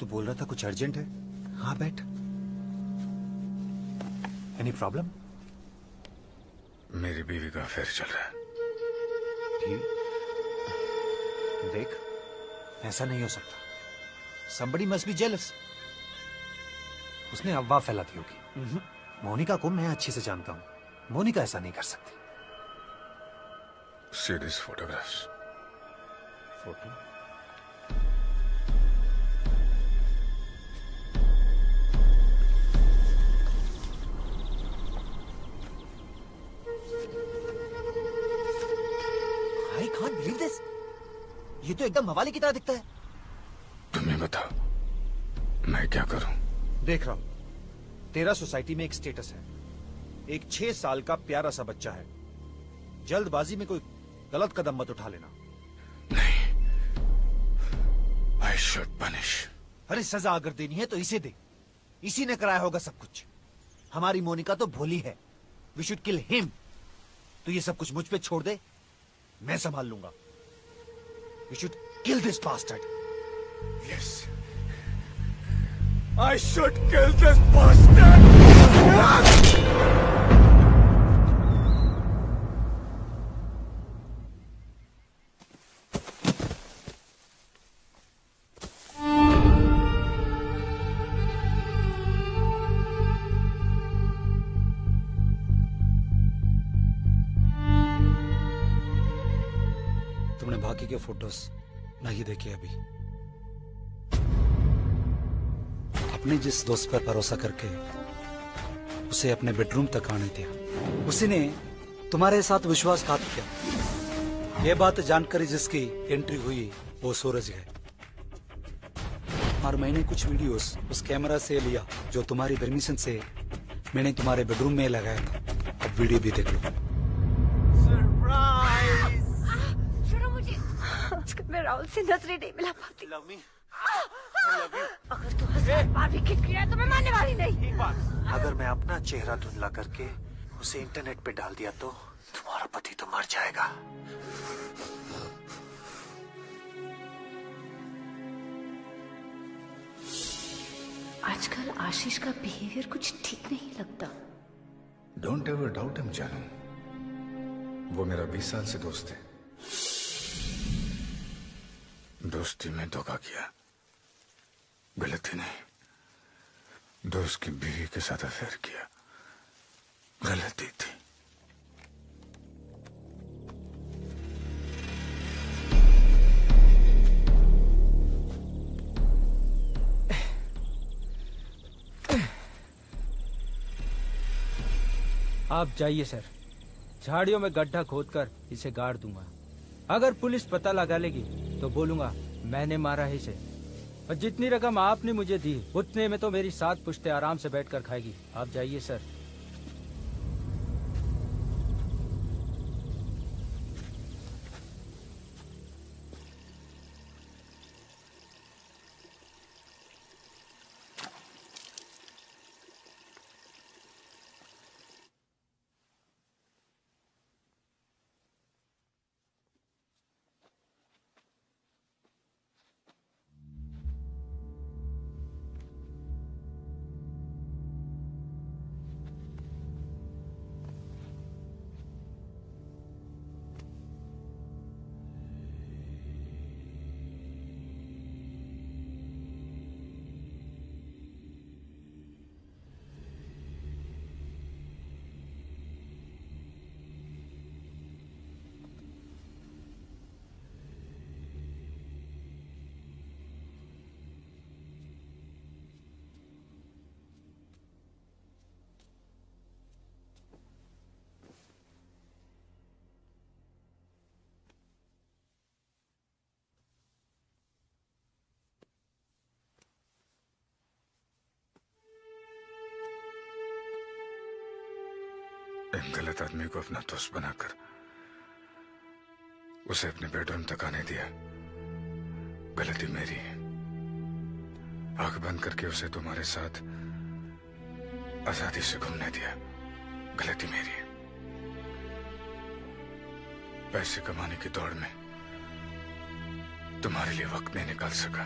तू बोल रहा था कुछ अर्जेंट है। हाँ बैठ। Any problem? मेरी बीवी का अफेयर चल रहा है। ठीक? देख, ऐसा नहीं हो सकता। Somebody must be jealous। उसने अफवाह फैलाती होगी। मोनिका को मैं अच्छे से जानता हूं, मोनिका ऐसा नहीं कर सकती। See these photographs। फोटो? ये तो एकदम हवाले की तरह दिखता है। तुम्हें बताओ मैं क्या करूं? देख रहा हूं तेरा सोसाइटी में एक स्टेटस है, एक छह साल का प्यारा सा बच्चा है। जल्दबाजी में कोई गलत कदम मत उठा लेना। नहीं, आई शुड पनिश। अरे सजा अगर देनी है तो इसे दे, इसी ने कराया होगा सब कुछ। हमारी मोनिका तो भोली है, वी शुड किल हिम। तो ये सब कुछ मुझ पे छोड़ दे, मैं संभाल लूंगा। You should kill this bastard. Yes. I should kill this bastard. तुमने बाकी के फोटोस नहीं देखे अभी? अपने जिस दोस्त पर भरोसा करके उसे अपने बेडरूम तक आने दिया, उसी ने तुम्हारे साथ विश्वासघात किया। यह बात जानकर जिसकी एंट्री हुई वो सूरज है। और मैंने कुछ वीडियोस उस कैमरा से लिया जो तुम्हारी परमिशन से मैंने तुम्हारे बेडरूम में लगाया था। अब वीडियो भी देख लो। मैं राहुल से नजरें नहीं मिला पाती। Love me, love you. अगर तू हजार बार भी किटकिरा तो मैं मानने वाली नहीं। एक बार अगर मैं अपना चेहरा धुंधला करके उसे इंटरनेट पे डाल दिया तो तुम्हारा पति तो मर जाएगा। आजकल आशीष का बिहेवियर कुछ ठीक नहीं लगता। डोंट एवर डाउट हिम जानू। वो मेरा बीस साल से दोस्त है। दोस्ती में धोखा किया, गलती नहीं। दोस्त की बीवी के साथ अफेयर किया, गलती थी। आप जाइए सर, झाड़ियों में गड्ढा खोदकर इसे गाड़ दूंगा। अगर पुलिस पता लगा लेगी तो बोलूंगा मैंने मारा है इसे। और जितनी रकम आपने मुझे दी उतने में तो मेरी सात पुश्ते आराम से बैठकर खाएगी। आप जाइए सर। गलत आदमी को अपना दोस्त बनाकर उसे अपने बेडरूम तक आने दिया। गलती मेरी है। आंख बंद करके उसे तुम्हारे साथ आजादी से घूमने दिया। गलती मेरी है। पैसे कमाने की दौड़ में तुम्हारे लिए वक्त नहीं निकाल सका।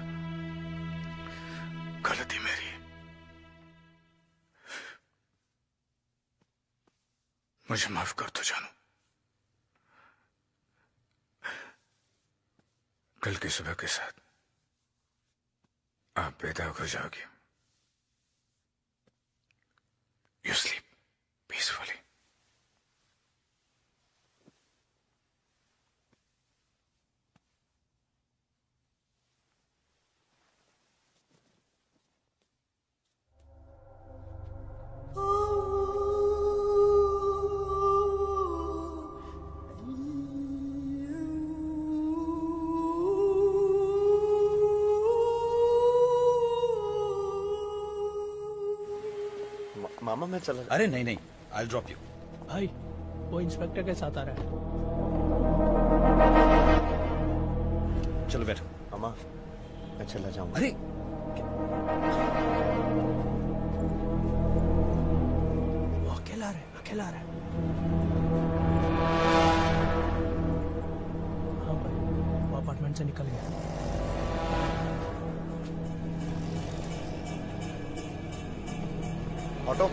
गलती मेरी है। मुझे माफ कर दो जानू। कल की सुबह के साथ आप बेदाग हो जाओगे। You sleep peacefully. मामा मैं चला। अरे नहीं नहीं, I'll drop you। भाई वो इंस्पेक्टर के साथ आ रहा है। चलो बैठो। मामा मैं चला जाऊंगा। अरे वो अकेला रहे, अकेला रहे। हाँ भाई वो अपार्टमेंट से निकल गया। Auto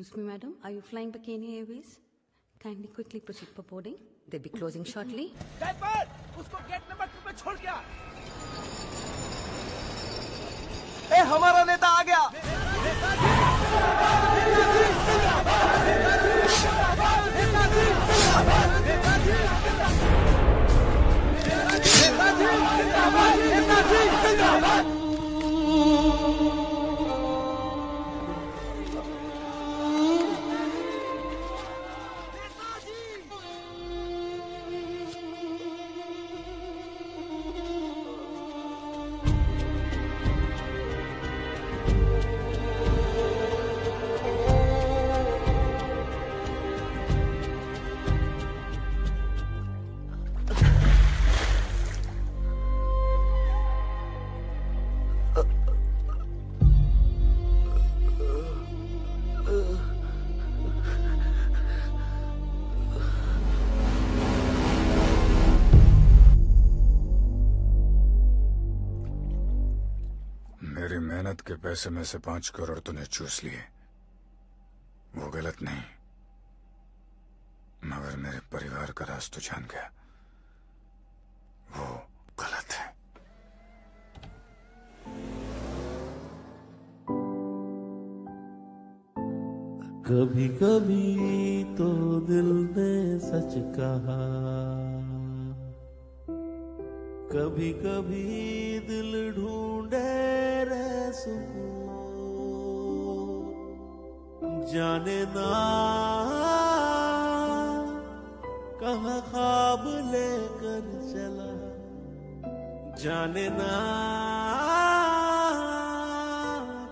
Excuse me, madam. Are you flying Bikini Airways? Kindly quickly proceed for boarding. They'll be closing shortly. Driver, उसको gate number two पे छोड़ गया. ए, हमारा नेता आ गया. मेहनत के पैसे में से पांच करोड़ तूने चूस लिए, वो गलत नहीं, मगर मेरे परिवार का राज तू जान गया, वो गलत है। कभी कभी तो दिल ने सच कहा, कभी कभी दिल ढूंढे रे सुकून, जाने ना कहाँ ख्वाब लेकर चला, जाने ना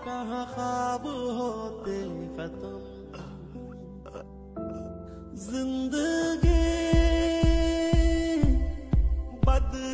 कहाँ ख्वाब होते खत्म। जिंदगी बद